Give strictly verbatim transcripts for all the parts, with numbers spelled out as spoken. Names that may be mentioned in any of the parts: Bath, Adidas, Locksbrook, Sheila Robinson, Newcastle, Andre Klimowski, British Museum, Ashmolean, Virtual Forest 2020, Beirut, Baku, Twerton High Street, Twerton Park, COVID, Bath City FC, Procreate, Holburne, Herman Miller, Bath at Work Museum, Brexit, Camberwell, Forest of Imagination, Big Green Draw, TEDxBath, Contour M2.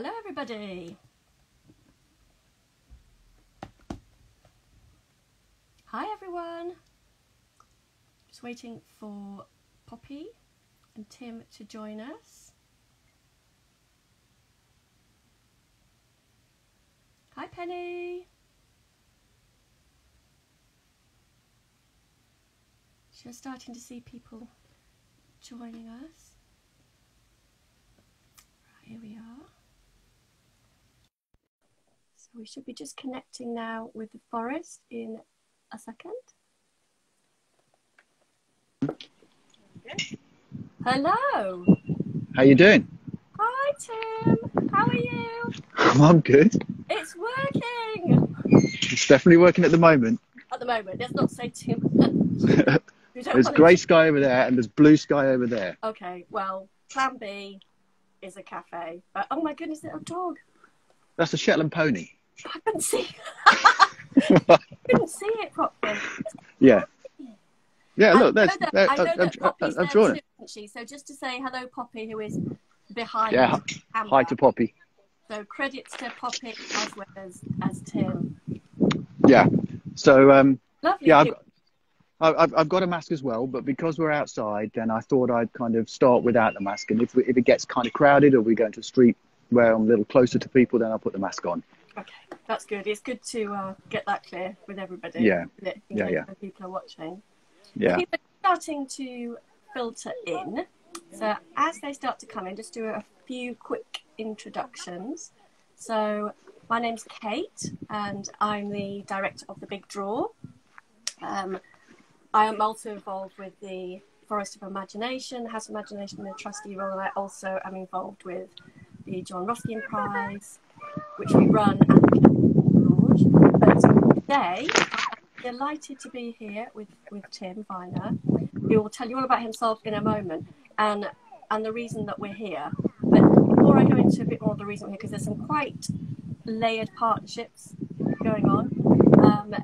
Hello everybody. Hi everyone. Just waiting for Poppy and Tim to join us. Hi Penny. So we're starting to see people joining us. Right, here we are. So we should be just connecting now with the forest in a second. Okay. Hello. How you doing? Hi Tim. How are you? I'm good. It's working. It's definitely working at the moment. At the moment. Let's not say too much. There's grey sky over there and there's blue sky over there. Okay. Well, plan B is a cafe. But oh my goodness, little dog. That's a Shetland pony. I couldn't see. I couldn't see it properly. Yeah. Yeah. Look, there's. I know that, I know that Poppy's there too, isn't she? So just to say hello, Poppy, who is behind. Yeah. Amber. Hi to Poppy. So credits to Poppy as well as, as Tim. Yeah. So um. Lovely. Yeah. I've, I've, I've got a mask as well, but because we're outside, then I thought I'd kind of start without the mask. And if, we, if it gets kind of crowded or we go into a street where I'm a little closer to people, then I'll put the mask on. Okay, that's good. It's good to uh, get that clear with everybody. Yeah, it, yeah, know, yeah. When people are watching. Yeah. People are starting to filter in. So as they start to come in, just do a few quick introductions. So my name's Kate, and I'm the director of the Big Draw. Um, I am also involved with the Forest of Imagination, the House of Imagination, the trustee role. I also am involved with the John Ruskin Prize, which we run at the Lodge. Today, I'm delighted to be here with, with Tim Vyner, who will tell you all about himself in a moment, and, and the reason that we're here. But before I go into a bit more of the reason we're here, because there's some quite layered partnerships going on. Um,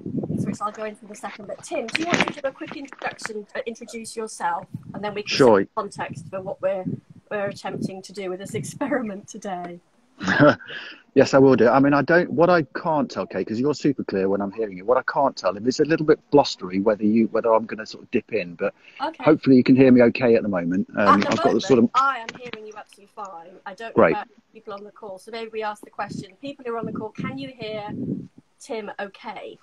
which I'll go into in a second, but Tim, do you want to give a quick introduction, uh, introduce yourself, and then we can sure. set context for what we're, we're attempting to do with this experiment today? Yes, I will do. I mean, I don't, what I can't tell, Kate, because you're super clear when I'm hearing you, what I can't tell, and it's a little bit blustery whether you, whether I'm going to sort of dip in, but okay. Hopefully you can hear me okay at the moment. Um, at the I've moment, got the sort of... I am hearing you absolutely fine. I don't know about people on the call, so maybe we ask the question, people who are on the call, can you hear Tim okay?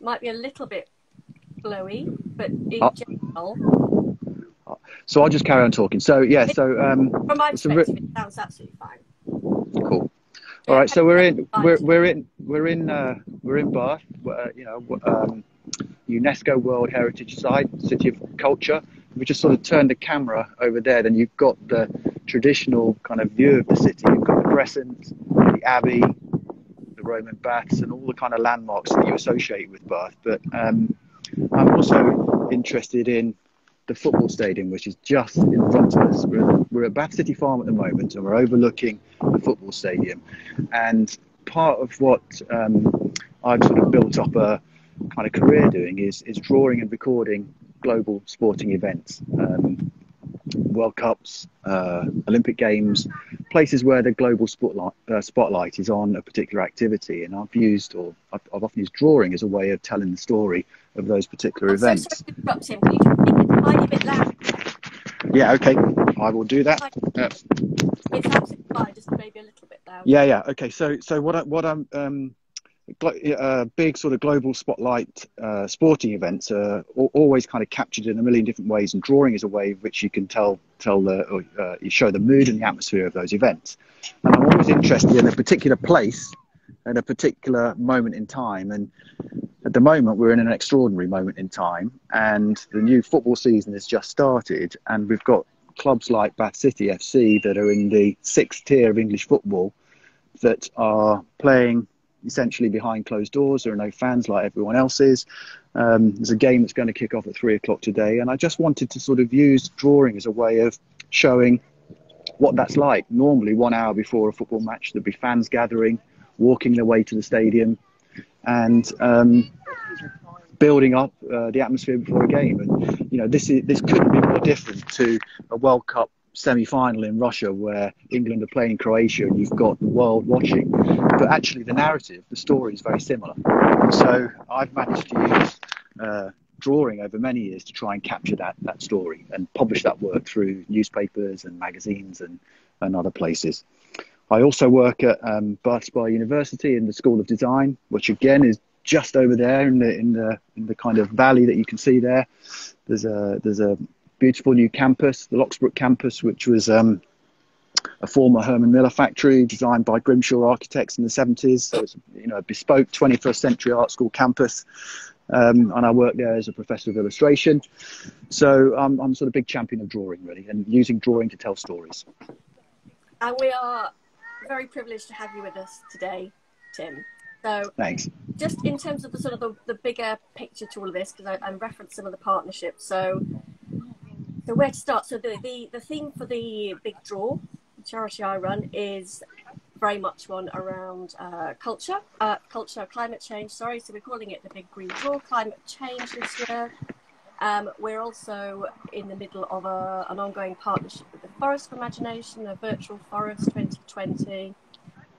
Might be a little bit blowy, but in uh, general. So I'll just carry on talking. So yeah, so um, from my perspective, it sounds absolutely fine. Cool. All right, so we're in, we're we're in, we're in, uh, we're in Bath. Uh, you know, um, UNESCO World Heritage Site, City of Culture. We just sort of turned the camera over there, then you've got the traditional kind of view of the city. You've got the Crescent, the Abbey, Roman baths, and all the kind of landmarks that you associate with Bath. But um, I'm also interested in the football stadium, which is just in front of us. We're at, we're at Bath City Farm at the moment, and we're overlooking the football stadium. And part of what um, I've sort of built up a kind of career doing is, is drawing and recording global sporting events. Um, World Cups, uh, Olympic Games, places where the global spotlight, uh, spotlight is on a particular activity, and I've used, or I've, I've often used drawing as a way of telling the story of those particular I'm events. So sorry to interrupt him. Can you just speak a tiny bit loud? Yeah, okay, I will do that. Uh, it's absolutely fine, just maybe a little bit loud. Yeah, yeah, okay. So, so what I, what I'm um, uh, big sort of global spotlight uh, sporting events are always kind of captured in a million different ways, and drawing is a way in which you can tell tell the or, uh, you show the mood and the atmosphere of those events. And I'm always interested in a particular place and a particular moment in time, and at the moment we're in an extraordinary moment in time, and the new football season has just started, and we've got clubs like Bath City F C that are in the sixth tier of English football that are playing essentially behind closed doors. There are no fans like everyone else is. Um, there's a game that's going to kick off at three o'clock today, and I just wanted to sort of use drawing as a way of showing what that's like. Normally one hour before a football match there'd be fans gathering, walking their way to the stadium, and um, building up uh, the atmosphere before a game. And you know, this is this couldn't be more different to a World Cup semi-final in Russia where England are playing Croatia and you've got the world watching, but actually the narrative, the story is very similar. So I've managed to use uh, drawing over many years to try and capture that that story and publish that work through newspapers and magazines and, and other places. I also work at um, Bath Spa University in the School of Design, which again is just over there in the, in the, in the kind of valley that you can see there. There's a, there's a beautiful new campus, the Locksbrook campus, which was um, a former Herman Miller factory designed by Grimshaw Architects in the seventies. So it's, you know, a bespoke twenty-first century art school campus. Um, and I work there as a professor of illustration. So um, I'm sort of a big champion of drawing, really, and using drawing to tell stories. And we are very privileged to have you with us today, Tim. So thanks. Just in terms of the sort of the, the bigger picture to all of this, because I, I referenced some of the partnerships. So. So where to start? So the, the, the theme for the Big Draw, the charity I run, is very much one around uh, culture, uh, culture, climate change, sorry. So we're calling it the Big Green Draw, climate change this year. Um, we're also in the middle of a, an ongoing partnership with the Forest of Imagination, a Virtual Forest twenty twenty.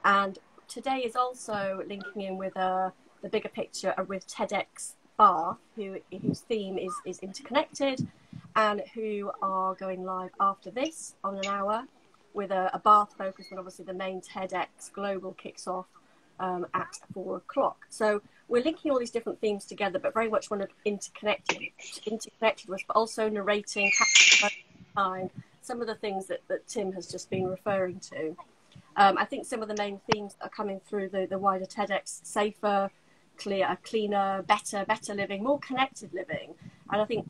And today is also linking in with uh, the bigger picture with TEDxBath, who, whose theme is, is interconnected, and who are going live after this on an hour with a, a Bath focus, and obviously the main TEDx Global kicks off um, at four o'clock. So we're linking all these different themes together, but very much one of interconnected, interconnected with, but also narrating some of the things that, that Tim has just been referring to. Um, I think some of the main themes are coming through the, the wider TEDx, safer, clear, cleaner, better, better living, more connected living. And I think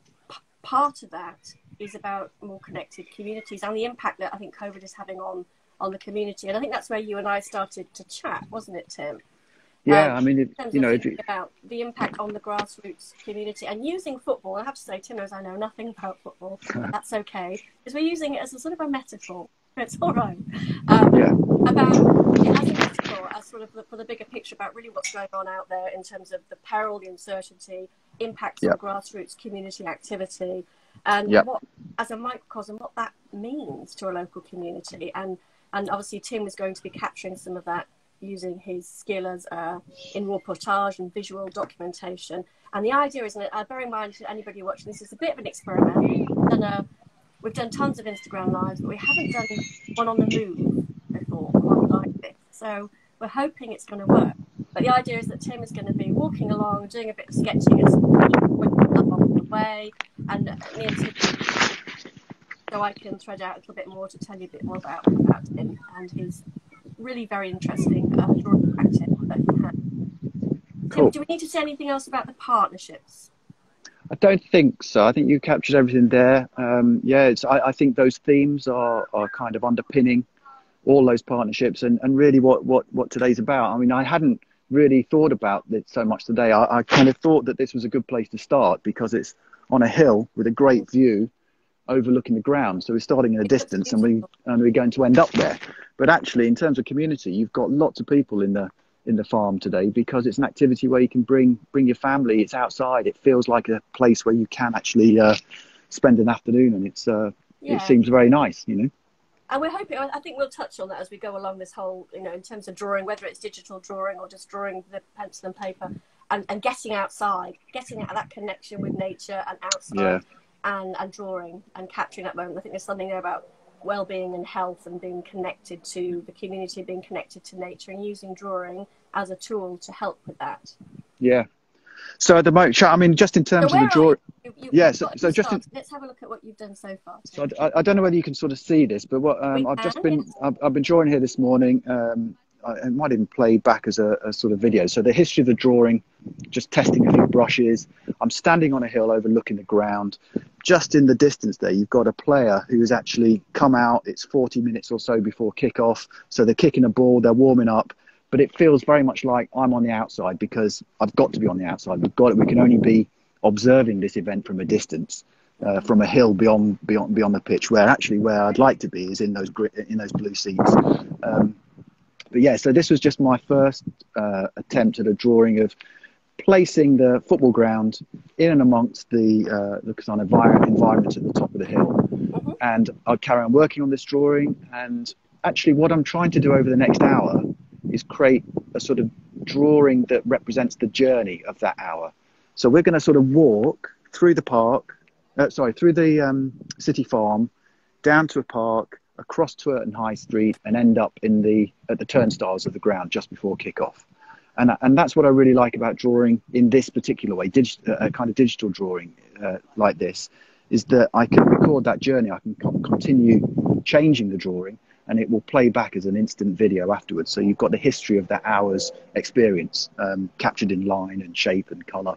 part of that is about more connected communities and the impact that I think COVID is having on on the community, and I think that's where you and I started to chat, wasn't it, Tim? Yeah, um, I mean, it, you know, it, about the impact on the grassroots community and using football. I have to say, Tim, as I know nothing about football, that's okay, because we're using it as a sort of a metaphor. It's all right. Um, yeah. About yeah, as a metaphor, as sort of the, for the bigger picture about really what's going on out there in terms of the peril, the uncertainty. Impacts yep. on grassroots community activity, and yep. what, as a microcosm, what that means to a local community, and and obviously Tim was going to be capturing some of that using his skill as uh, in reportage and visual documentation. And the idea is, and I bear in mind to anybody watching, this is a bit of an experiment. And uh, we've done tons of Instagram lives, but we haven't done one on the move before, quite like this. So we're hoping it's going to work. But the idea is that Tim is going to be walking along, doing a bit of sketching and along the way, and me and Tim, so I can thread out a little bit more to tell you a bit more about, about him and his really very interesting uh, drawing practice that he had. Cool. Tim, do we need to say anything else about the partnerships? I don't think so. I think you captured everything there. Um, yeah, it's, I, I think those themes are, are kind of underpinning all those partnerships and, and really what, what, what today's about. I mean, I hadn't really thought about it so much today. I, I kind of thought that this was a good place to start because it's on a hill with a great view overlooking the ground. So we're starting in a distance and, we, and we're going to end up there. But actually, in terms of community, you've got lots of people in the in the farm today because it's an activity where you can bring bring your family. It's outside. It feels like a place where you can actually uh, spend an afternoon, and it's uh, yeah. It seems very nice, you know. And we're hoping, I think we'll touch on that as we go along this whole, you know, in terms of drawing, whether it's digital drawing or just drawing with the pencil and paper, and, and getting outside, getting out of that connection with nature and outside, yeah. and, and drawing and capturing that moment. I think there's something there about well-being and health and being connected to the community, being connected to nature and using drawing as a tool to help with that. Yeah. So at the moment, I mean, just in terms so of the drawing, yeah. So, so just in, let's have a look at what you've done so far. So I, I don't know whether you can sort of see this, but what um, I've can, just been, yes. I've, I've been drawing here this morning. Um, I, I might even play back as a, a sort of video. So the history of the drawing, just testing a few brushes. I'm standing on a hill overlooking the ground. Just in the distance there, you've got a player who has actually come out. It's forty minutes or so before kickoff. So they're kicking a ball. They're warming up. But it feels very much like I'm on the outside because I've got to be on the outside. We've got it. We can only be observing this event from a distance, uh, from a hill beyond beyond beyond the pitch. Where actually, where I'd like to be is in those in those blue seats. Um, but yeah, so this was just my first uh, attempt at a drawing of placing the football ground in and amongst the uh, the kind of environment at the top of the hill. and I'd carry on working on this drawing. And actually what I'm trying to do over the next hour is create a sort of drawing that represents the journey of that hour. So we're going to sort of walk through the park, uh, sorry, through the um, city farm, down to a park, across Twerton High Street, and end up in the at the turnstiles of the ground just before kickoff. And, and that's what I really like about drawing in this particular way, dig, a kind of digital drawing uh, like this, is that I can record that journey, I can continue changing the drawing, and it will play back as an instant video afterwards. So you've got the history of that hour's experience um, captured in line and shape and colour.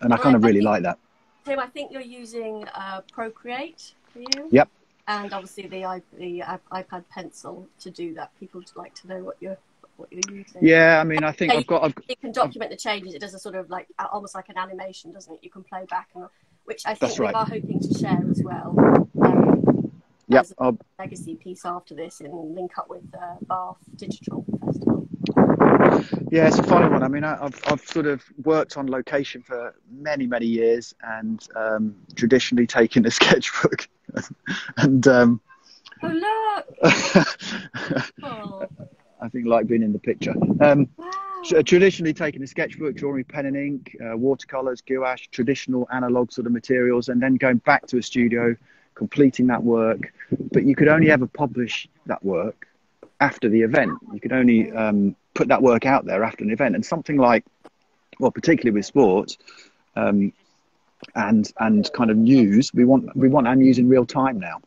And I kind I, of really I think, like that. Tim, I think you're using uh, Procreate for you. Yep. And obviously the, the iPad Pencil to do that. People would like to know what you're, what you're using. Yeah, I mean, I think so I've got... I've, you can document I've, the changes. It does a sort of like, almost like an animation, doesn't it? You can play back, and, which I think we right. are hoping to share as well. Um, yep, as a I'll, legacy piece after this, and link up with uh, Bath Digital Festival. Yeah, it's a fine one. I mean, I, I've, I've sort of worked on location for many, many years, and um, traditionally taken a sketchbook. and um, oh, look. oh. I think like being in the picture. Um, wow. So traditionally taking a sketchbook, drawing pen and ink, uh, watercolors, gouache, traditional analog sort of materials, and then going back to a studio, completing that work. But you could only ever publish that work after the event. You could only um, put that work out there after an event. And something like, well, particularly with sports, um, and and kind of news, we want we want our news in real time now.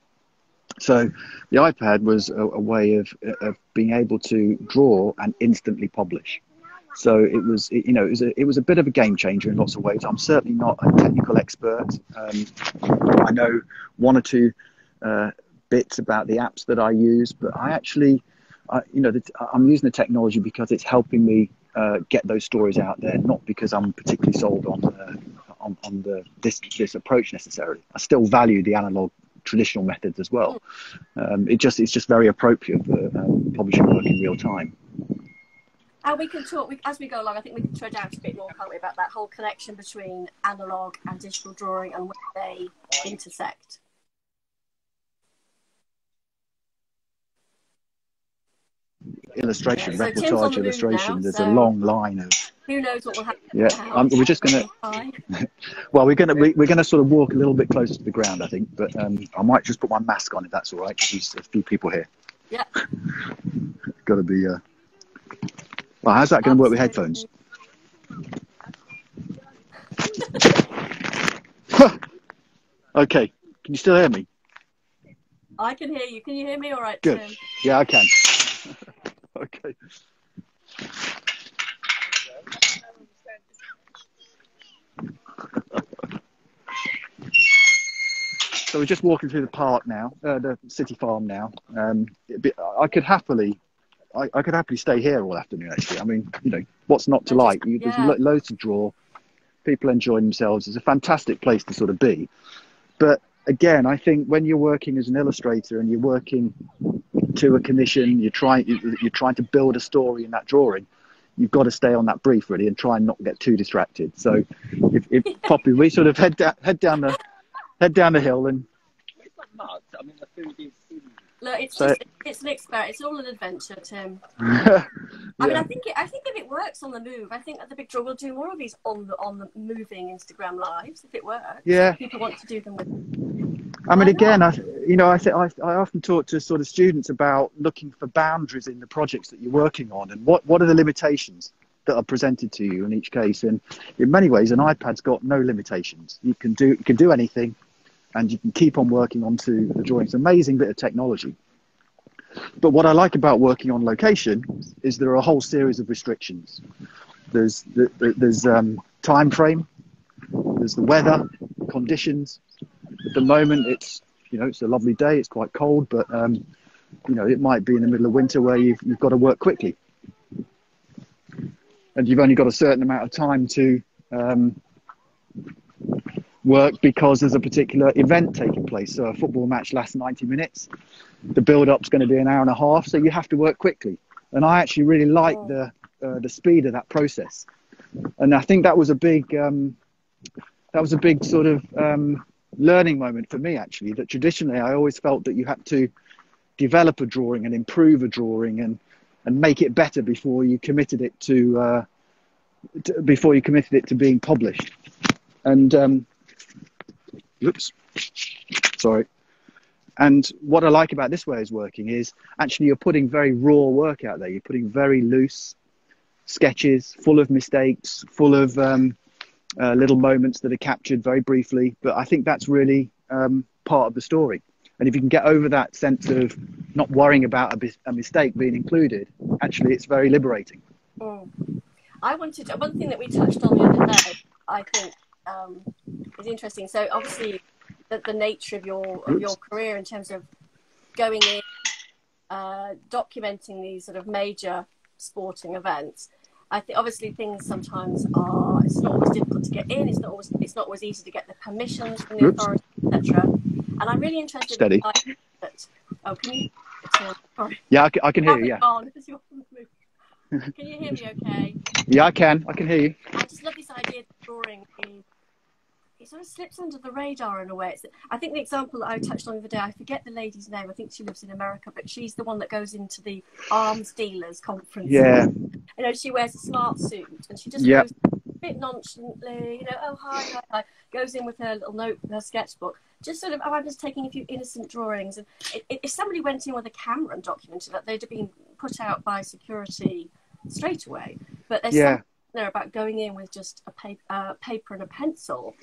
So the iPad was a, a way of of being able to draw and instantly publish. So it was it, you know it was a, it was a bit of a game changer in lots of ways. I'm certainly not a technical expert. Um, I know one or two uh, bits about the apps that I use, but I actually, I, you know, the, I'm using the technology because it's helping me uh, get those stories out there, not because I'm particularly sold on. Uh, On, on the this this approach necessarily. I still value the analog traditional methods as well. Um, it just it's just very appropriate for um, publishing work in real time. And we can talk we, as we go along. I think we can tread out a bit more, can't we, about that whole connection between analog and digital drawing and where they intersect. Illustration, yeah, so reportage, illustration. Now, There's so a long line of. Who knows what will happen? Yeah, um, we're just gonna. well, we're gonna we, we're gonna sort of walk a little bit closer to the ground, I think. But um, I might just put my mask on if that's all right. There's a few people here. Yeah. Got to be. Uh... Well, how's that going to work with headphones? Okay. Can you still hear me? I can hear you. Can you hear me all right? Good. Tim? Yeah, I can. Okay. So we're just walking through the park now, uh, the city farm now. Um, be, I could happily, I, I could happily stay here all afternoon. Actually, I mean, you know, what's not to like? You, yeah. There's lo loads to draw. People enjoying themselves. It's a fantastic place to sort of be. But again, I think when you're working as an illustrator and you're working to a commission, you're trying you're trying to build a story in that drawing. You've got to stay on that brief really and try and not get too distracted. So, if, if Poppy, we sort of head down, head down the, head down the hill and. It's not much. I mean, the food is. Look, it's so, just, it's an experiment. It's all an adventure, Tim. yeah. I mean, I think it, I think if it works on the move, I think at the Big Draw we'll do more of these on the on the moving Instagram lives if it works. Yeah. If people want to do them with. I mean, again, I you know I, th I I often talk to sort of students about looking for boundaries in the projects that you're working on, and what what are the limitations that are presented to you in each case. And in many ways, an iPad's got no limitations. You can do you can do anything. And you can keep on working onto the drawings. Amazing bit of technology. But what I like about working on location is there are a whole series of restrictions. There's the, the, there's um, time frame, there's the weather conditions. At the moment, it's you know it's a lovely day. It's quite cold, but um, you know it might be in the middle of winter where you've you've got to work quickly, and you've only got a certain amount of time to. Um, work because there's a particular event taking place. So a football match lasts ninety minutes, the build-up's going to be an hour and a half, so you have to work quickly. And I actually really like the uh, the speed of that process, and I think that was a big um that was a big sort of um learning moment for me, actually, that traditionally I always felt that you had to develop a drawing and improve a drawing and and make it better before you committed it to, uh, to before you committed it to being published. And um, oops, sorry. And what I like about this way of working is actually you're putting very raw work out there. You're putting very loose sketches, full of mistakes, full of um, uh, little moments that are captured very briefly. But I think that's really um, part of the story. And if you can get over that sense of not worrying about a, a mistake being included, actually it's very liberating. Mm. I wanted, one thing that we touched on the other day, I think um, is interesting. So obviously, that the nature of your of your career in terms of going in, uh, documenting these sort of major sporting events. I think obviously things sometimes are. It's not always difficult to get in. It's not always it's not always easy to get the permissions from the authorities, et cetera. And I'm really interested. Steady. In that. Oh, can you? Sorry. Yeah, I can, I can hear you. Yeah. On, can you hear me? Okay. Yeah, I can. I can hear you. I just love this idea of drawing in. It sort of slips under the radar in a way. It's, I think the example that I touched on the other day, I forget the lady's name, I think she lives in America, but she's the one that goes into the arms dealers conference. Yeah. You know, she wears a smart suit and she just yep. goes a bit nonchalantly, you know, oh, hi, hi, hi, goes in with her little note, her sketchbook, just sort of, oh, I'm just taking a few innocent drawings. And it, if somebody went in with a camera and documented that, they'd have been put out by security straight away. But there's yeah. some there about going in with just a paper, uh, paper and a pencil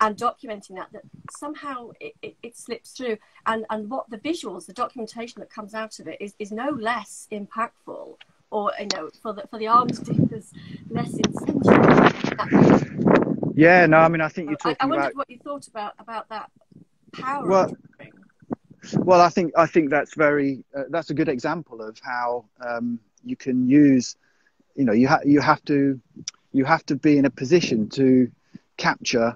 and documenting that, that somehow it, it, it slips through. And, and what the visuals, the documentation that comes out of it is, is no less impactful or, you know, for the, for the arms dealers, less incentive. Yeah, no, I mean, I think you're talking I, I wondered about... what you thought about, about that power. Well, well I, think, I think that's very, uh, that's a good example of how um, you can use... You know, you, ha you have to you have to be in a position to capture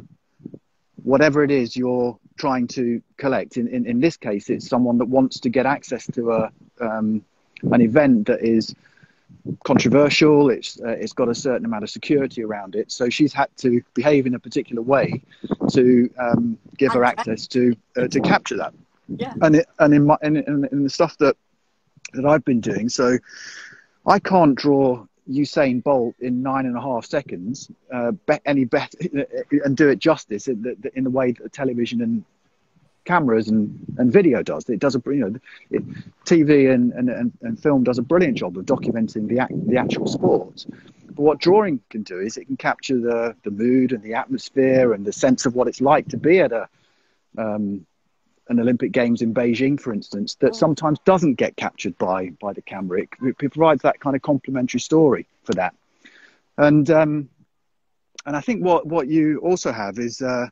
whatever it is you're trying to collect. In, in, in this case, it's someone that wants to get access to a, um, an event that is controversial. It's, uh, it's got a certain amount of security around it. So she's had to behave in a particular way to um, give her access to, uh, to capture that. Yeah. And, it, and in, my, in, in the stuff that, that I've been doing, so I can't draw Usain Bolt in nine and a half seconds, uh, bet any bet and do it justice in the, in the way that television and cameras and, and video does. It does a you know, it, T V and, and and film does a brilliant job of documenting the act, the actual sport. But what drawing can do is it can capture the the mood and the atmosphere and the sense of what it's like to be at a um, an Olympic Games in Beijing, for instance, that sometimes doesn't get captured by by the camera. It, it provides that kind of complementary story for that. And um, and I think what what you also have is uh,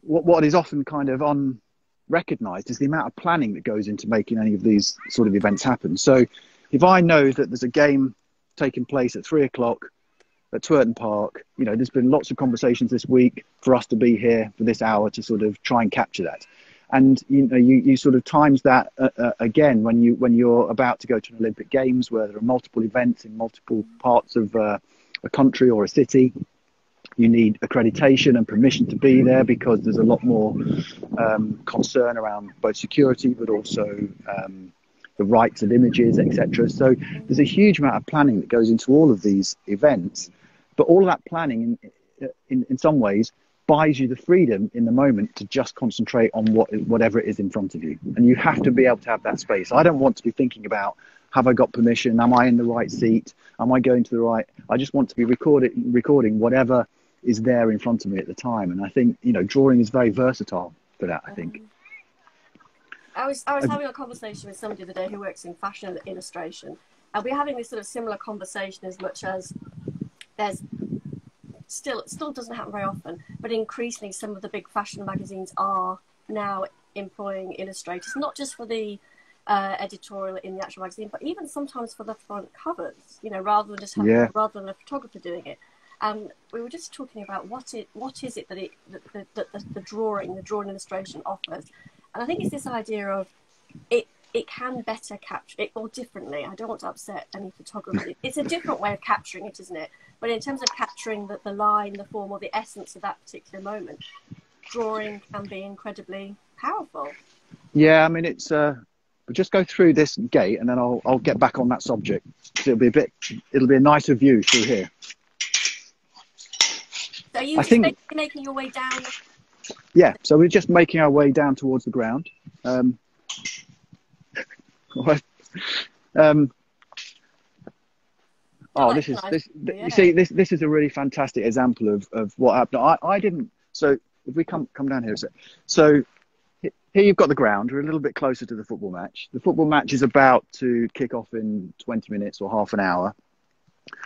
what what is often kind of unrecognised is the amount of planning that goes into making any of these sort of events happen. So if I know that there's a game taking place at three o'clock at Twerton Park, you know, there's been lots of conversations this week for us to be here for this hour to sort of try and capture that. And you know, you, you sort of times that uh, uh, again when you when you're about to go to an Olympic Games where there are multiple events in multiple parts of uh, a country or a city. You need accreditation and permission to be there because there's a lot more um, concern around both security, but also um, the rights of images, et cetera. So there's a huge amount of planning that goes into all of these events, but all of that planning, in in, in some ways, buys you the freedom in the moment to just concentrate on what whatever it is in front of you. And you have to be able to have that space. I don't want to be thinking about, have I got permission? Am I in the right seat? Am I going to the right? I just want to be recording, recording whatever is there in front of me at the time. And I think, you know, drawing is very versatile for that, I think. Um, I was, I was having a conversation with somebody the other day who works in fashion illustration. And we're having this sort of similar conversation as much as there's... Still, it still doesn't happen very often, but increasingly some of the big fashion magazines are now employing illustrators, not just for the uh, editorial in the actual magazine, but even sometimes for the front covers, you know, rather than just having, yeah. rather than a photographer doing it. Um, we were just talking about what it, what is it that it, that, that, that the drawing, the drawing illustration offers, and I think it's this idea of it. It can better capture it, or differently. I don't want to upset any photographer. It's a different way of capturing it, isn't it? But in terms of capturing the, the line, the form, or the essence of that particular moment, drawing can be incredibly powerful. Yeah, I mean, it's uh we'll just go through this gate and then I'll, I'll get back on that subject. It'll be a bit, it'll be a nicer view through here. So are you I think, making your way down? Yeah, so we're just making our way down towards the ground. Um, um, oh, this is, this, th yeah. you see, this this is a really fantastic example of, of what happened. I, I didn't, so if we come, come down here a sec. So here you've got the ground. We're a little bit closer to the football match. The football match is about to kick off in twenty minutes or half an hour.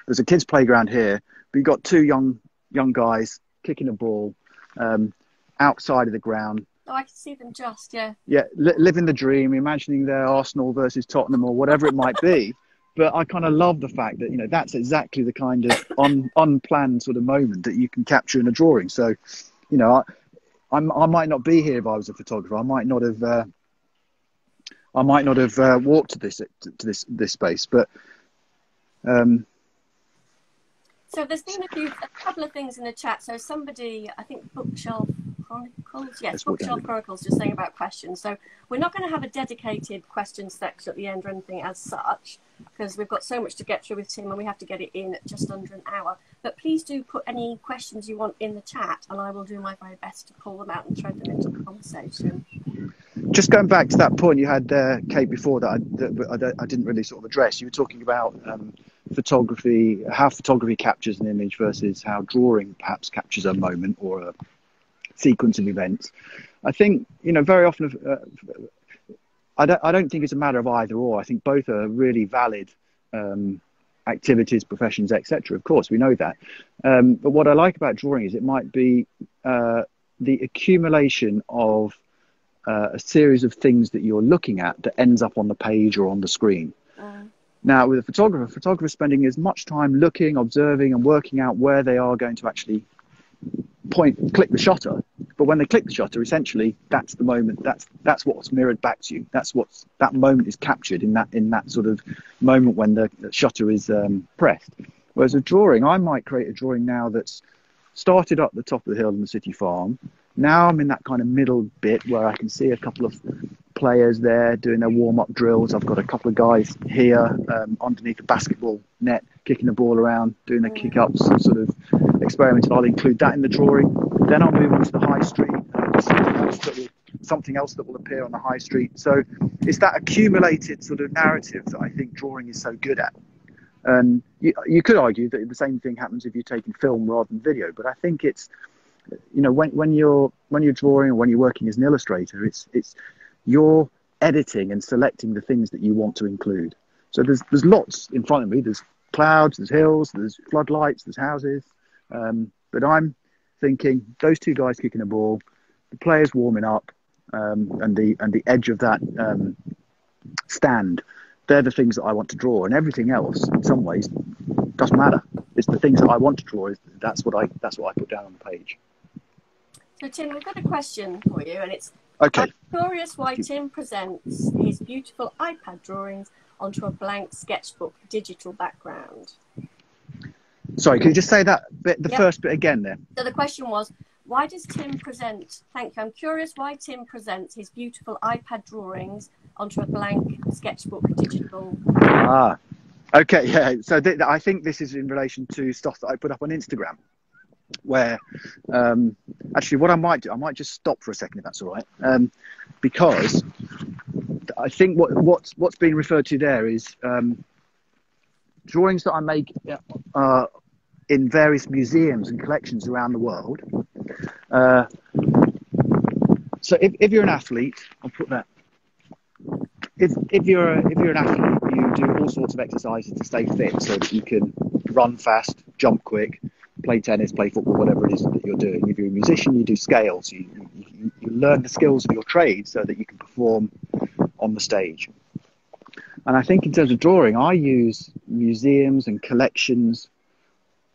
There's a kids' playground here, but you've got two young young guys kicking a ball um, outside of the ground. Oh, I can see them just, yeah. Yeah, li living the dream, imagining their Arsenal versus Tottenham or whatever it might be. But I kind of love the fact that, you know, that's exactly the kind of un unplanned sort of moment that you can capture in a drawing. So, you know, I, I'm, I might not be here if I was a photographer. I might not have, uh, I might not have uh, walked to this to this this space. But um, so there's been a few, a couple of things in the chat. So somebody, I think Bookshelf Chronicles, yes, Bookshelf Chronicles, just saying about questions. So we're not going to have a dedicated question section at the end or anything as such, because we've got so much to get through with Tim and we have to get it in at just under an hour. But please do put any questions you want in the chat and I will do my very best to pull them out and thread them into the conversation. Just going back to that point you had, uh, Kate, before that I, that I didn't really sort of address, you were talking about um, photography, how photography captures an image versus how drawing perhaps captures a moment or a sequence of events. I think, you know, very often uh, I don't, I don't think it's a matter of either or. I think both are really valid um, activities, professions, et cetera. Of course, we know that. Um, but what I like about drawing is it might be uh, the accumulation of uh, a series of things that you're looking at that ends up on the page or on the screen. Uh. Now, with a photographer, photographers spending as much time looking, observing and working out where they are going to actually point click the shutter, but when they click the shutter, essentially that's the moment, that's that's what's mirrored back to you, that's what's that moment is captured in that in that sort of moment when the, the shutter is um pressed. Whereas a drawing, I might create a drawing now that's started up the top of the hill in the city farm. Now I'm in that kind of middle bit where I can see a couple of players there doing their warm-up drills. I've got a couple of guys here um, underneath a basketball net, kicking the ball around, doing their kick-ups, sort of experiment. I'll include that in the drawing. Then I'll move on to the high street. Uh, something, else that will, something else that will appear on the high street. So it's that accumulated sort of narrative that I think drawing is so good at. And you, you could argue that the same thing happens if you're taking film rather than video, but I think it's, you know, when, when you're when you're drawing or when you're working as an illustrator, it's it's you're editing and selecting the things that you want to include. So there's there's lots in front of me. There's clouds, there's hills, there's floodlights, there's houses. Um, but I'm thinking those two guys kicking a ball, the players warming up, um, and the and the edge of that um, stand. They're the things that I want to draw, and everything else, in some ways, doesn't matter. It's the things that I want to draw. That's what I that's what I put down on the page. So Tim, we've got a question for you, and it's. Okay. I'm curious why Tim presents his beautiful iPad drawings onto a blank sketchbook digital background. Sorry, can you just say that bit, the yep. first bit again there? So the question was, why does Tim present, thank you, I'm curious why Tim presents his beautiful iPad drawings onto a blank sketchbook digital. Ah, okay, yeah. So th I think this is in relation to stuff that I put up on Instagram. Where um actually what I might do, I might just stop for a second if that's all right, um because I think what what's what's being referred to there is um drawings that I make uh in various museums and collections around the world. Uh so if, if you're an athlete, I'll put that, if if you're a, if you're an athlete, you do all sorts of exercises to stay fit so that you can run fast, jump quick, play tennis, play football, whatever it is that you're doing. If you're a musician, you do scales. You, you, you learn the skills of your trade so that you can perform on the stage. And I think in terms of drawing, I use museums and collections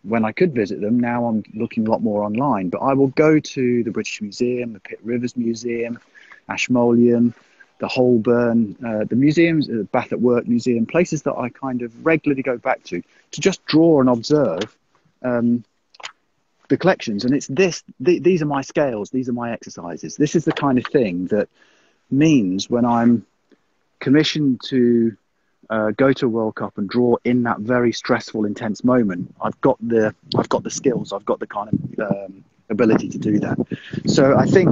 when I could visit them. Now I'm looking a lot more online, but I will go to the British Museum, the Pitt Rivers Museum, Ashmolean, the Holburne, uh, the museums, the Bath at Work Museum, places that I kind of regularly go back to, to just draw and observe um, the collections. And it's this, th these are my scales, these are my exercises. This is the kind of thing that means when I'm commissioned to uh, go to a World Cup and draw in that very stressful, intense moment, I've got the, I've got the skills, I've got the kind of um, ability to do that. So I think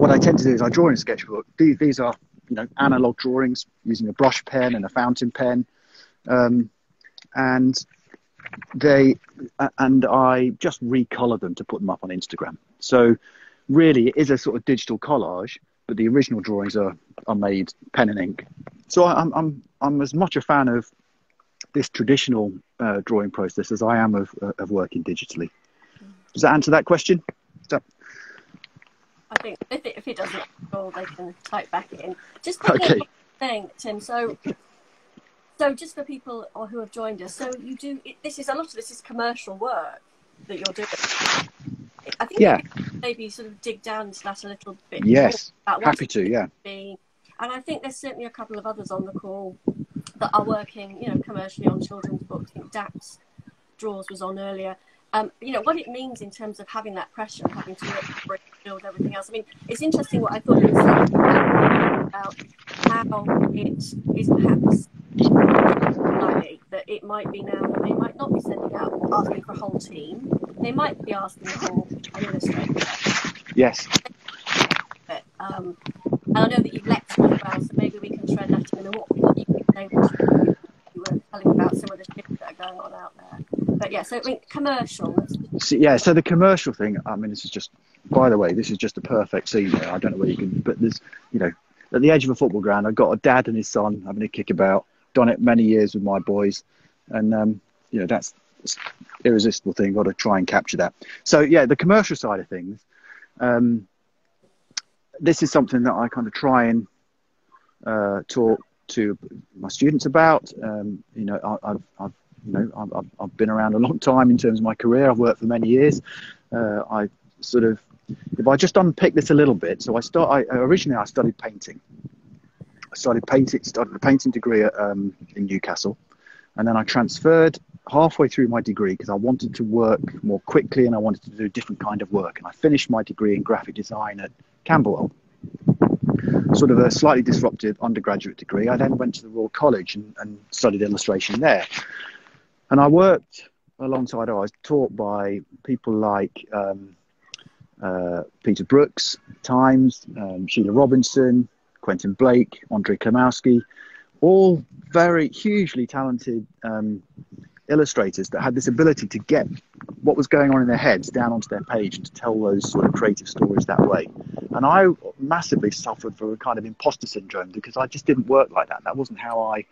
what I tend to do is I draw in a sketchbook. These, these are, you know, analog drawings using a brush pen and a fountain pen. Um, and they, and I just recolor them to put them up on Instagram. So really it is a sort of digital collage, but the original drawings are, are made pen and ink. So I'm, I'm, I'm as much a fan of this traditional uh, drawing process as I am of, of working digitally. Does that answer that question? That... I think if it, if it doesn't, well, they can type back in. Just okay. Thing, Tim. So, so just for people who have joined us, so you do it, this is a lot of this is commercial work that you're doing. I think yeah. Maybe sort of dig down into that a little bit. Yes, happy to. Yeah. Be. And I think there's certainly a couple of others on the call that are working, you know, commercially on children's books. I think Daps Draws was on earlier. Um, you know, what it means in terms of having that pressure, having to work, build everything else. I mean, it's interesting what I thought you were saying about how it is perhaps like that it might be now that they might not be sending out, asking for a whole team. They might be asking for an illustrator. Yes. Um, and I know that you've lectured about, so maybe we can tread that in a what you were telling about some of the shifts that are going on out there. But yeah, so I mean, commercial. So, yeah, so the commercial thing, I mean, this is just, by the way, this is just a perfect scene here. I don't know where you can, but there's, you know, at the edge of a football ground, I've got a dad and his son having a kick about, done it many years with my boys. And, um, you know, that's an irresistible thing. Got to try and capture that. So, yeah, the commercial side of things, um, this is something that I kind of try and uh, talk to my students about. Um, you know, I, I've, I've You know, I've, I've been around a long time in terms of my career. I've worked for many years. Uh, I sort of, if I just unpick this a little bit, so I start, I, originally I studied painting. I started painting, started a painting degree at, um, in Newcastle. And then I transferred halfway through my degree because I wanted to work more quickly and I wanted to do a different kind of work. And I finished my degree in graphic design at Camberwell. Sort of a slightly disruptive undergraduate degree. I then went to the Royal College and, and studied illustration there. And I worked alongside, or I was taught by people like um, uh, Peter Brooks, Times, um, Sheila Robinson, Quentin Blake, Andre Klimowski, all very hugely talented um, illustrators that had this ability to get what was going on in their heads down onto their page and to tell those sort of creative stories that way. And I massively suffered from a kind of imposter syndrome because I just didn't work like that. That wasn't how I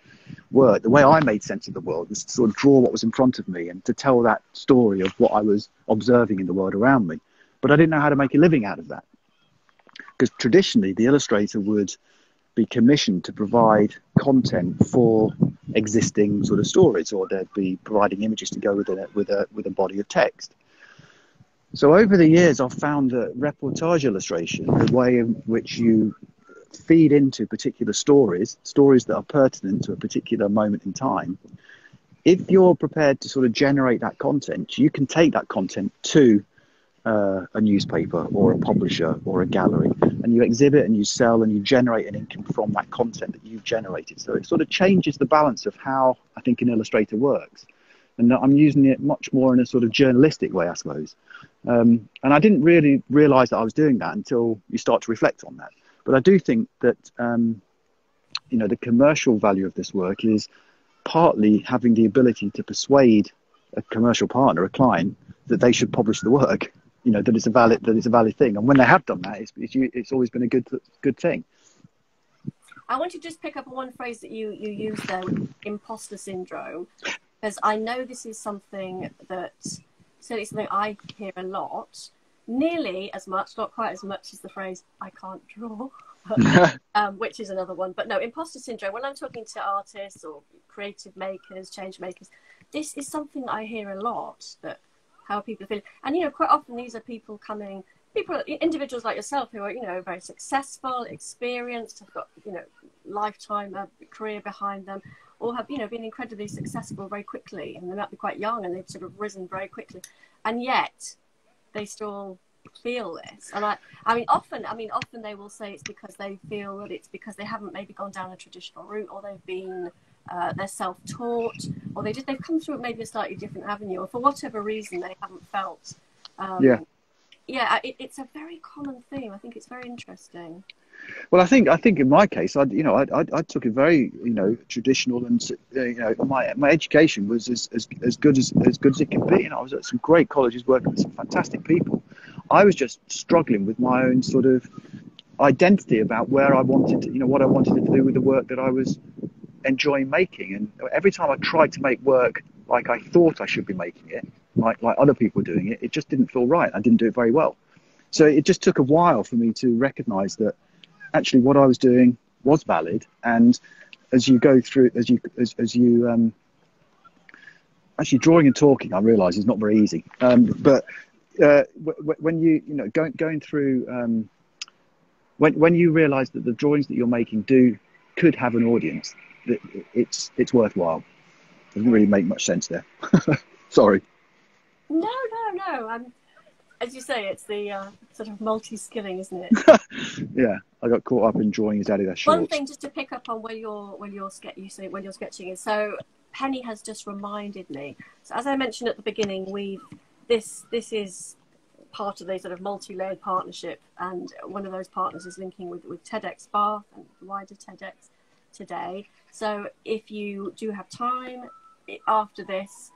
worked. The way I made sense of the world was to sort of draw what was in front of me and to tell that story of what I was observing in the world around me. But I didn't know how to make a living out of that because traditionally the illustrator would be commissioned to provide content for existing sort of stories, or they'd be providing images to go within it with a with a body of text. So over the years, I've found that reportage illustration, the way in which you feed into particular stories, stories that are pertinent to a particular moment in time, if you're prepared to sort of generate that content, you can take that content to Uh, a newspaper or a publisher or a gallery, and you exhibit and you sell and you generate an income from that content that you've generated. So it sort of changes the balance of how I think an illustrator works, and I'm using it much more in a sort of journalistic way, I suppose. Um, and I didn't really realize that I was doing that until you start to reflect on that. But I do think that um, you know, the commercial value of this work is partly having the ability to persuade a commercial partner, a client, that they should publish the work. You know, that it's a valid that it's a valid thing, and when they have done that, it's it's, it's always been a good good thing. I want to just pick up on one phrase that you you used there, imposter syndrome, because I know this is something that certainly something I hear a lot, nearly as much, not quite as much as the phrase "I can't draw," but, um, which is another one. But no, imposter syndrome. When I'm talking to artists or creative makers, change makers, this is something I hear a lot. That how people feel, and you know, quite often these are people coming, people, individuals like yourself who are, you know, very successful, experienced, have got, you know, lifetime uh, career behind them, or have, you know, been incredibly successful very quickly, and they might be quite young and they've sort of risen very quickly, and yet they still feel this. And I, I mean, often, I mean, often they will say it's because they feel that it's because they haven't maybe gone down a traditional route, or they've been, uh, they're self-taught, or they did, they've come through maybe a slightly different avenue, or for whatever reason they haven't felt. Um, yeah. Yeah, it, it's a very common theme. I think it's very interesting. Well, I think I think in my case, I you know I I, I took a very you know traditional and uh, you know my my education was as, as as good as as good as it can be, and I was at some great colleges working with some fantastic people. I was just struggling with my own sort of identity about where I wanted to, you know what I wanted to do with the work that I was enjoying making, and every time I tried to make work like I thought I should be making it, like like other people were doing it, it just didn't feel right. I didn't do it very well, so it just took a while for me to recognise that. Actually, what I was doing was valid, and as you go through, as you as, as you um, actually drawing and talking, I realise is not very easy. Um, but uh, w w when you you know going going through, um, when when you realise that the drawings that you're making do could have an audience, that it's it's worthwhile. Doesn't really make much sense there. Sorry. No, no, no. I'm... As you say, it's the uh, sort of multi-skilling, isn't it? Yeah, I got caught up in drawing his Adidas shorts. One thing just to pick up on when you're when you're sketch you say when you're sketching is, so Penny has just reminded me. So as I mentioned at the beginning, we this this is part of the sort of multi-layered partnership, and one of those partners is linking with with TEDx Bath and wider TEDx today. So if you do have time after this,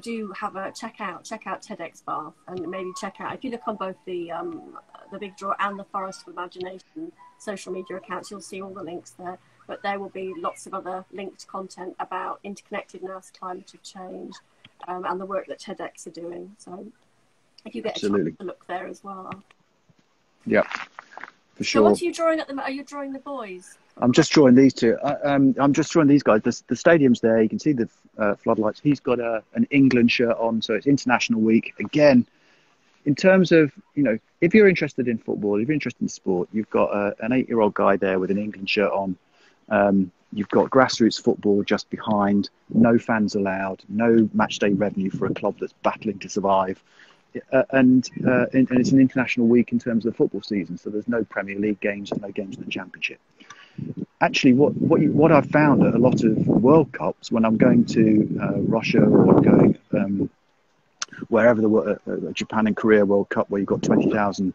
do have a check out check out TEDx Bath, and maybe check out, if you look on both the um the Big Draw and the Forest of Imagination social media accounts, you'll see all the links there, but there will be lots of other linked content about interconnectedness, climate change, um, and the work that TEDx are doing. So if you get Absolutely. a chance to look there as well. Yeah, for sure. So what are you drawing at the moment? Are you drawing the boys? I'm just drawing these two. I, um, I'm just drawing these guys. The, the stadium's there. You can see the uh, floodlights. He's got a, an England shirt on, so it's International Week. Again, in terms of, you know, if you're interested in football, if you're interested in sport, you've got a, an eight-year-old guy there with an England shirt on. Um, you've got grassroots football just behind. No fans allowed. No matchday revenue for a club that's battling to survive. Uh, and, uh, and it's an international week in terms of the football season, so there's no Premier League games and no games in the Championship. Actually, what what, you, what I've found at a lot of World Cups, when I'm going to uh, Russia, or I'm going um, wherever the uh, Japan and Korea World Cup, where you've got twenty thousand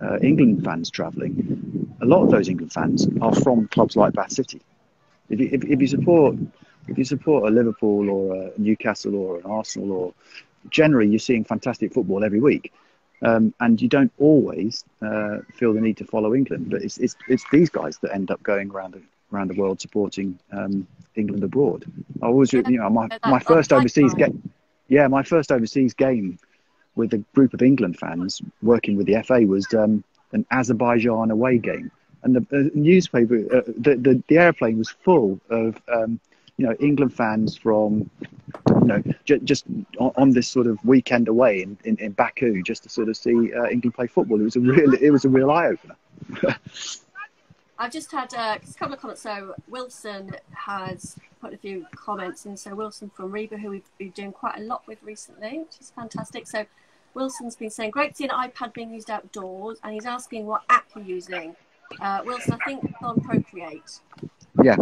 uh, England fans travelling, a lot of those England fans are from clubs like Bath City. If you, if, if you support if you support a Liverpool or a Newcastle or an Arsenal, or generally you're seeing fantastic football every week. Um, and you don't always uh, feel the need to follow England, but it's, it's, it's these guys that end up going around the, around the world supporting um, England abroad. I always, you know, my, my first overseas game, yeah, my first overseas game with a group of England fans working with the F A was um, an Azerbaijan away game, and the uh, newspaper, uh, the, the the airplane was full of um, you know England fans from. You know, j just on, on this sort of weekend away in, in, in Baku, just to sort of see uh, England play football. It was a real, it was a real eye opener. I've just had uh, a couple of comments. So Wilson has put a few comments in. So Wilson from Reba, who we've been doing quite a lot with recently, which is fantastic. So Wilson's been saying, great to see an iPad being used outdoors, and he's asking what app you're using. Uh, Wilson, I think on Procreate. Yeah.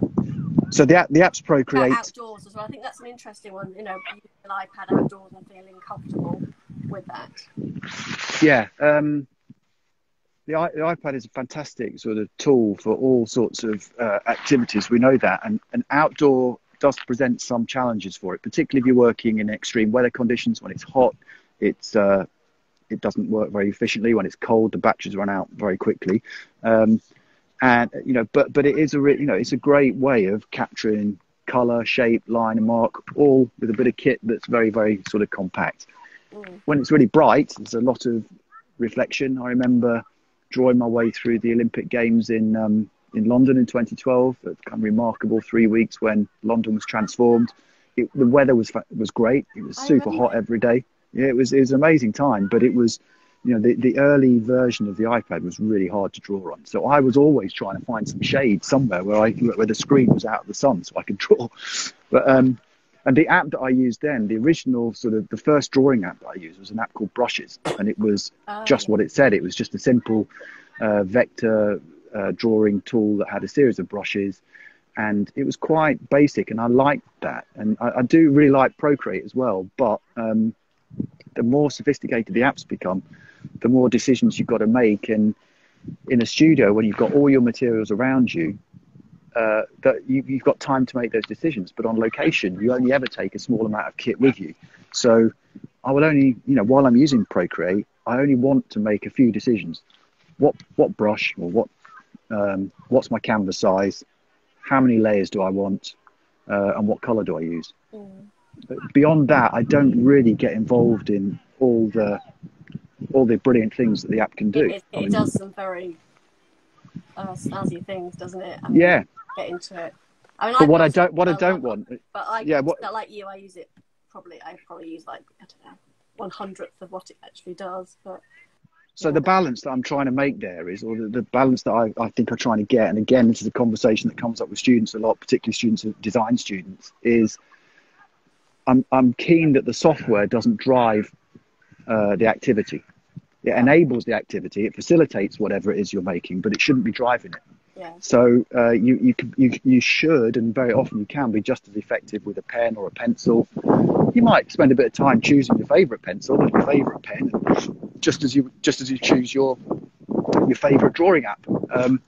So the, the app's Procreate. Outdoors as well. I think that's an interesting one, you know, using an iPad outdoors and feeling comfortable with that. Yeah. Um, the, the iPad is a fantastic sort of tool for all sorts of uh, activities. We know that. And, and outdoor does present some challenges for it, particularly if you're working in extreme weather conditions. When it's hot, it's, uh, it doesn't work very efficiently. When it's cold, the batteries run out very quickly. Um, And, you know, but, but it is a, re you know, it's a great way of capturing colour, shape, line and mark, all with a bit of kit that's very, very sort of compact. Mm. When it's really bright, there's a lot of reflection. I remember drawing my way through the Olympic Games in, um, in London in twenty twelve. It's kind of remarkable three weeks when London was transformed. It, the weather was, was great. It was super hot every day. Yeah, it was, it was an amazing time, but it was... You know, the, the early version of the iPad was really hard to draw on. So I was always trying to find some shade somewhere where I where the screen was out of the sun so I could draw. But um, And the app that I used then, the original sort of the first drawing app that I used was an app called Brushes. And it was oh. just what it said. It was just a simple uh, vector uh, drawing tool that had a series of brushes. And it was quite basic. And I liked that. And I, I do really like Procreate as well. But um, the more sophisticated the apps become, the more decisions you've got to make. And in a studio, when you've got all your materials around you, Uh, that you, you've got time to make those decisions, but on location you only ever take a small amount of kit with you. So I will only, you know, while I'm using Procreate, I only want to make a few decisions. What what brush or what um, what's my canvas size? How many layers do I want? Uh, and what colour do I use? Mm. But beyond that, I don't really get involved in all the all the brilliant things that the app can do. It, it, it I mean, does some very uh, snazzy things, doesn't it? I mean, yeah. Get into it. I mean, but I what I don't, what I don't want. want. But I, yeah, what, like you, I use it probably. I probably use like I don't know, one hundredth of what it actually does. But so yeah. the balance that I'm trying to make there is, or the, the balance that I, I think I'm trying to get. And again, this is a conversation that comes up with students a lot, particularly students, design students. Is I'm I'm keen that the software doesn't drive uh, the activity. It enables the activity. It facilitates whatever it is you're making, but it shouldn't be driving it. Yeah. So uh, you, you you you should, and very often you can be just as effective with a pen or a pencil. You might spend a bit of time choosing your favourite pencil and your favourite pen, just as you just as you choose your your favourite drawing app. Um,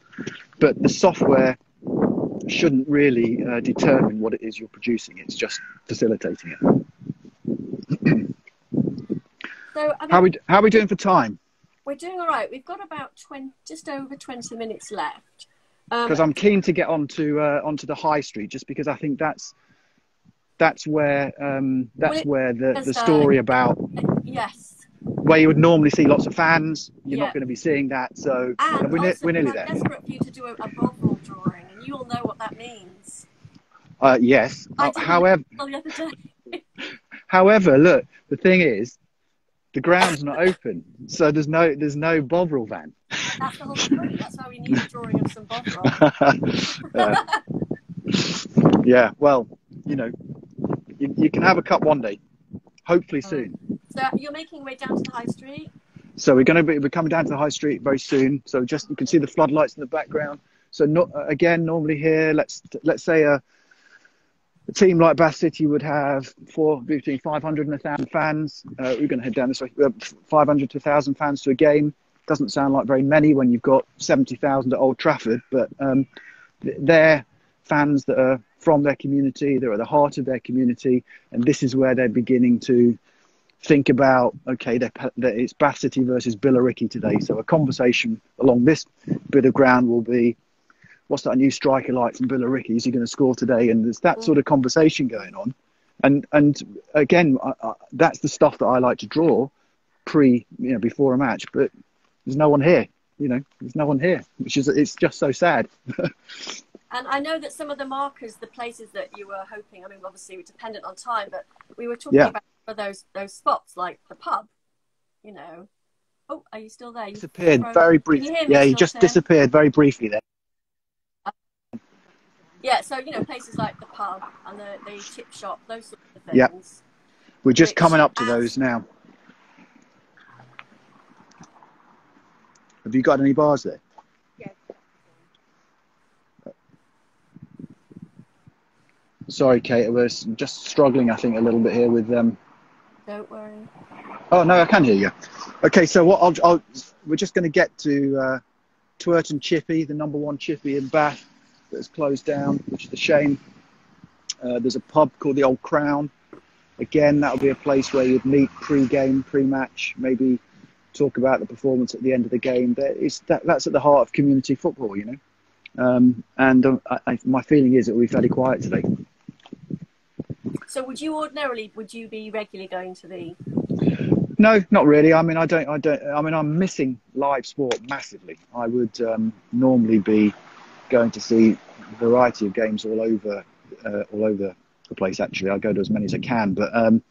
but the software shouldn't really uh, determine what it is you're producing. It's just facilitating it. So, I mean, how we how are we doing for time? We're doing all right. We've got about twenty, just over twenty minutes left. Because um, I'm keen to get onto uh, onto the high street, just because I think that's that's where um, that's it, where the, the story uh, about uh, yes, where you would normally see lots of fans, you're yeah. not going to be seeing that. So and we're, also, we're nearly I'm there. I'm desperate for you to do a, a Bovril drawing, and you all know what that means. Uh, yes. I uh, however, the other day. however, look, the thing is, the ground's not open, so there's no there's no Bovril van. That's the whole story. That's why we need a drawing of some Bovril. uh, yeah, well, you know, you, you can have a cup one day, hopefully soon. So you're making your way down to the high street. So we're going to be we're coming down to the high street very soon. So just you can see the floodlights in the background. So not again normally here. Let's let's say a. A team like Bath City would have four, between five hundred and one thousand fans. Uh, we're going to head down this way. We have five hundred to one thousand fans to a game. Doesn't sound like very many when you've got seventy thousand at Old Trafford, but um, they're fans that are from their community. They're at the heart of their community. And this is where they're beginning to think about, OK, they're, they're, it's Bath City versus Billericay today. So a conversation along this bit of ground will be, what's that new striker like from Billericay? Is he going to score today? And there's that sort of conversation going on. And and again, I, I, that's the stuff that I like to draw pre, you know, before a match. But there's no one here, you know, there's no one here, which is, it's just so sad. And I know that some of the markers, the places that you were hoping, I mean, obviously we're dependent on time, but we were talking yeah. about those, those spots like the pub, you know. Oh, are you still there? You disappeared very briefly. Yeah, you just disappeared very briefly there. Yeah, so, you know, places like the pub and the, the chip shop, those sorts of things. Yeah, we're just Which, coming up to those now. Have you got any bars there? Yeah. Sorry, Kate, we're just struggling, I think, a little bit here with... Um... Don't worry. Oh, no, I can hear you. Okay, so what I'll, I'll, we're just going to get to uh, Twerton Chippy, the number one chippy in Bath. That's closed down, which is a shame. Uh, there's a pub called the Old Crown. Again, that'll be a place where you'd meet pre-game, pre-match, maybe talk about the performance at the end of the game. There is that, that's at the heart of community football, you know. Um, and uh, I, my feeling is it will be fairly quiet today. So, would you ordinarily would you be regularly going to the? No, not really. I mean, I don't. I don't. I mean, I'm missing live sport massively. I would um, normally be going to see a variety of games all over uh, all over the place. Actually, I go to as many as I can, but um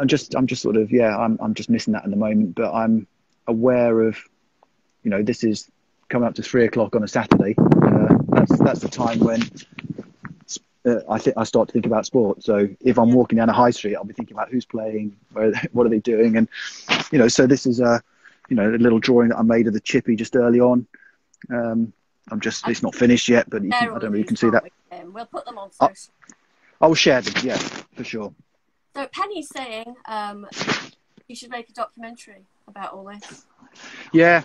i'm just i'm just sort of yeah i'm i'm just missing that at the moment. But I'm aware of, you know, this is coming up to three o'clock on a Saturday. Uh, that's that's the time when uh, I th I start to think about sport. So if I'm walking down a high street, I'll be thinking about who's playing, where, what are they doing, and you know. So this is a, you know, a little drawing that I made of the chippy just early on. Um, I'm just it's not finished yet, but you can, I don't know. You can see that. We'll put them on social. I'll, I'll share them. Yeah, for sure. So Penny's saying um, you should make a documentary about all this. Yeah,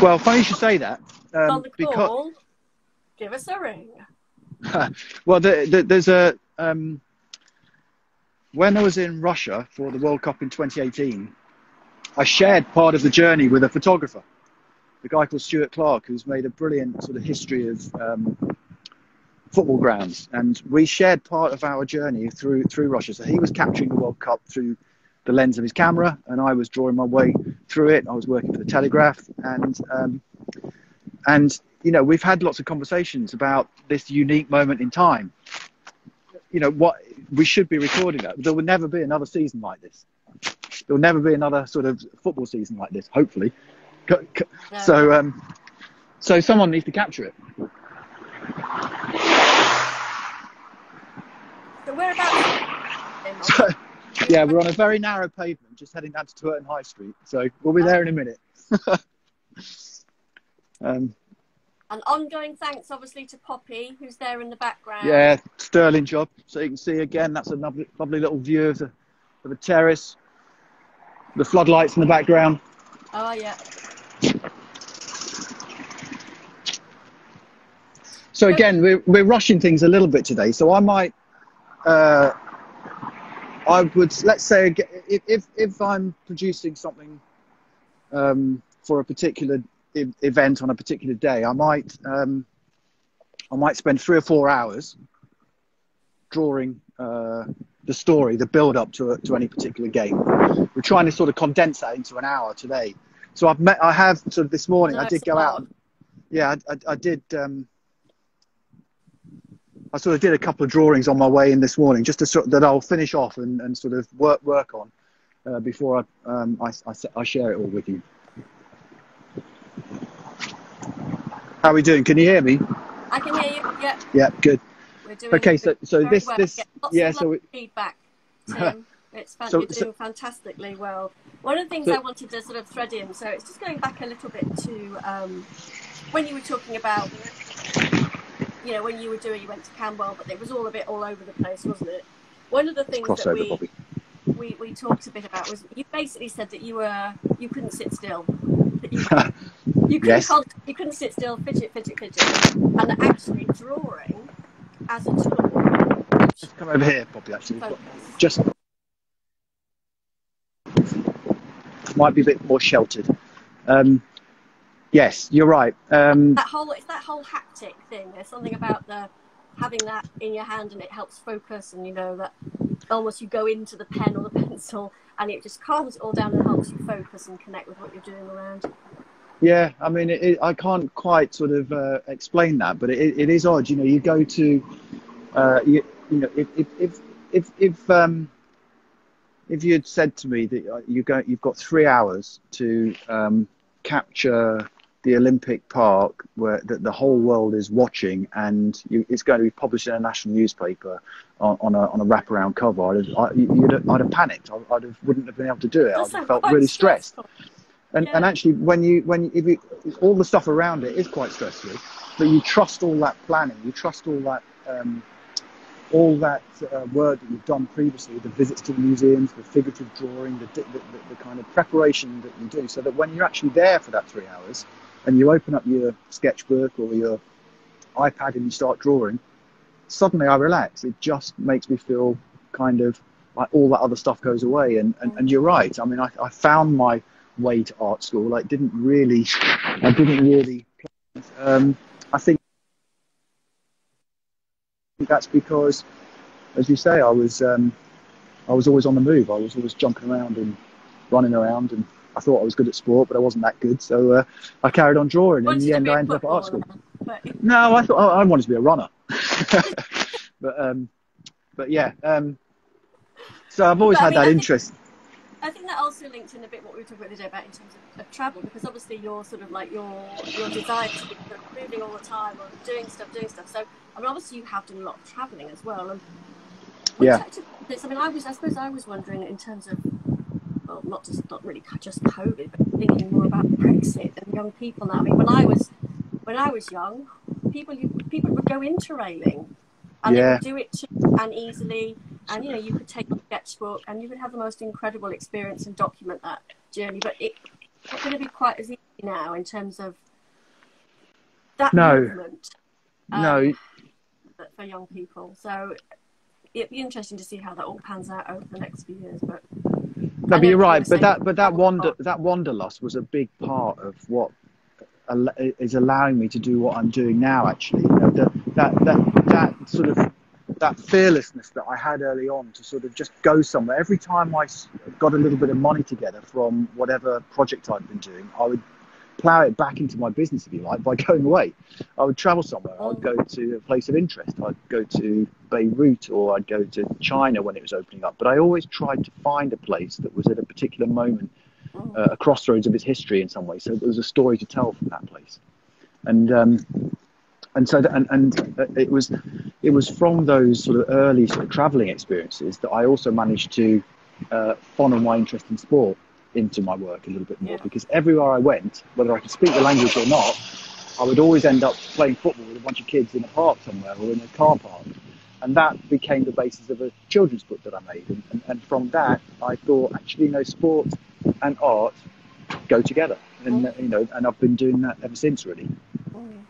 well, funny you should say that. Um, on the call, give us a ring. Well, the, the, there's a um, when I was in Russia for the World Cup in twenty eighteen, I shared part of the journey with a photographer, a guy called Stuart Clark, who's made a brilliant sort of history of um, football grounds, and we shared part of our journey through through Russia. So he was capturing the World Cup through the lens of his camera, and I was drawing my way through it. I was working for the Telegraph, and um, and you know, we've had lots of conversations about this unique moment in time. You know, what we should be recording that. There will never be another season like this. There will never be another sort of football season like this. Hopefully, so um, so someone needs to capture it. So we're about. So, yeah, we're on a very narrow pavement, just heading down to Twerton High Street. So we'll be there in a minute. um, An ongoing thanks, obviously, to Poppy, who's there in the background. Yeah, sterling job. So you can see again, that's a lovely, lovely little view of the of the terrace. The floodlights in the background. Oh yeah. So again, we're we're rushing things a little bit today. So I might. Uh, I would, let's say, if, if, if I'm producing something um, for a particular e event on a particular day, I might, um, I might spend three or four hours drawing uh, the story, the build-up to, a, to any particular game. We're trying to sort of condense that into an hour today. So I've met, I have, sort of this morning, no, I did go out. And, yeah, I, I, I did... Um, I sort of did a couple of drawings on my way in this morning, just to sort of, that I'll finish off and, and sort of work work on uh, before I, um, I, I I share it all with you. How are we doing? Can you hear me? I can hear you. Yeah. Yeah. Good. We're doing okay. So so this well. this lots yeah. Of so we, feedback. Tim. It's fan, so, you're doing so, fantastically well. One of the things so, I wanted to sort of thread in. So it's just going back a little bit to um, when you were talking about. You know, when you were doing, you went to Camberwell, but it was all a bit all over the place, wasn't it? One of the things that we, we we talked a bit about was you basically said that you were you couldn't sit still, that you, you couldn't yes. you couldn't sit still, fidget, fidget, fidget, and that actually drawing as a tool. Just come over here, Poppy. Actually, focus. Just might be a bit more sheltered. Um, Yes, you're right. Um, that whole it's that whole haptic thing. There's something about the having that in your hand and it helps focus, and you know that almost you go into the pen or the pencil and it just calms it all down and helps you focus and connect with what you're doing around. Yeah, I mean, it, it, I can't quite sort of uh, explain that, but it, it is odd. You know, you go to, uh, you, you know, if if if if if, um, if you had said to me that you go, you've got three hours to um, capture. The Olympic Park, where the, the whole world is watching, and you, it's going to be published in a national newspaper on, on a on a wraparound cover. I'd have, I, you'd have, I'd have panicked. I, I'd have, wouldn't have been able to do it. I'd have felt really stressed. And yeah. and actually, when you when you, if you, all the stuff around it is quite stressful, but you trust all that planning, you trust all that um, all that uh, work that you've done previously, the visits to the museums, the figurative drawing, the, the, the, the kind of preparation that you do, so that when you're actually there for that three hours. And you open up your sketchbook or your iPad and you start drawing, suddenly I relax. It just makes me feel kind of like all that other stuff goes away. And, and, and you're right. I mean, I, I found my way to art school. I didn't really, I didn't really, um, I think that's because, as you say, I was, um, I was always on the move. I was always jumping around and running around, and I thought I was good at sport, but I wasn't that good. So uh, I carried on drawing. In the end, I ended up at art school. But... No, I thought I, I wanted to be a runner. but um, but yeah, um, so I've always but, had I mean, that I interest. Think, I think that also linked in a bit what we were talking about today about in terms of, of travel, because obviously you're sort of like your your desire to be moving all the time or doing stuff, doing stuff. So I mean, obviously you have done a lot of travelling as well. And yeah. Actually, I mean, I was I suppose I was wondering in terms of, well, not just not really just COVID, but thinking more about Brexit and young people now. I mean, when I was when I was young, people you, people would go interrailing. And yeah. They would do it cheap and easily, and you know, you could take a sketchbook and you could have the most incredible experience and document that journey. But it, it's not going to be quite as easy now in terms of that no. movement um, no. for young people. So it'd be interesting to see how that all pans out over the next few years. But no, but you're right. But that, but that wander, that wanderlust was a big part of what is allowing me to do what I'm doing now. Actually, you know, the, that that that sort of that fearlessness that I had early on to sort of just go somewhere. Every time I got a little bit of money together from whatever project I'd been doing, I would plough it back into my business, if you like, by going away. I would travel somewhere. I'd go to a place of interest. I'd go to Beirut, or I'd go to China when it was opening up. But I always tried to find a place that was at a particular moment, Uh, a crossroads of its history in some way, so there was a story to tell from that place, and um, and so that, and, and it was it was from those sort of early sort of travelling experiences that I also managed to uh, funnel my interest in sport into my work a little bit more, yeah. because everywhere I went, whether I could speak the language or not, I would always end up playing football with a bunch of kids in a park somewhere or in a car park. And that became the basis of a children's book that I made. And, and, and from that, I thought, actually, you know, sport and art go together. And, mm. you know, and I've been doing that ever since, really. Mm.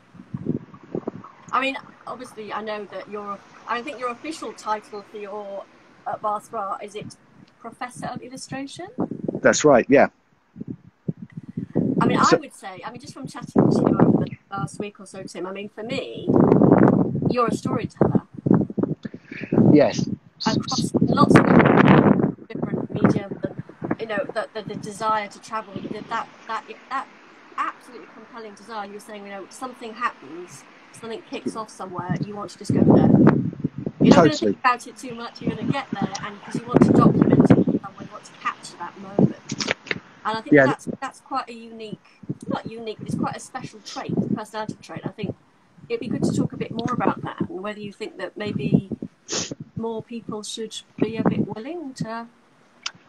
I mean, obviously, I know that your, I think your official title for your at Bath Spa, is it Professor of Illustration? That's right, yeah. I mean, so, I would say, I mean, just from chatting to you over the last week or so, Tim, I mean, for me, you're a storyteller. Yes. Across lots of different, different media, but, you know, the, the, the desire to travel, the, that that that absolutely compelling desire. You're saying, you know, something happens, something kicks off somewhere, you want to just go there. You're not totally. going to think about it too much. You're going to get there, and because you want to document it, you want to capture that moment. And I think yeah. that's that's quite a unique, not unique, but it's quite a special trait, personality trait. I think it'd be good to talk a bit more about that, and whether you think that maybe more people should be a bit willing to.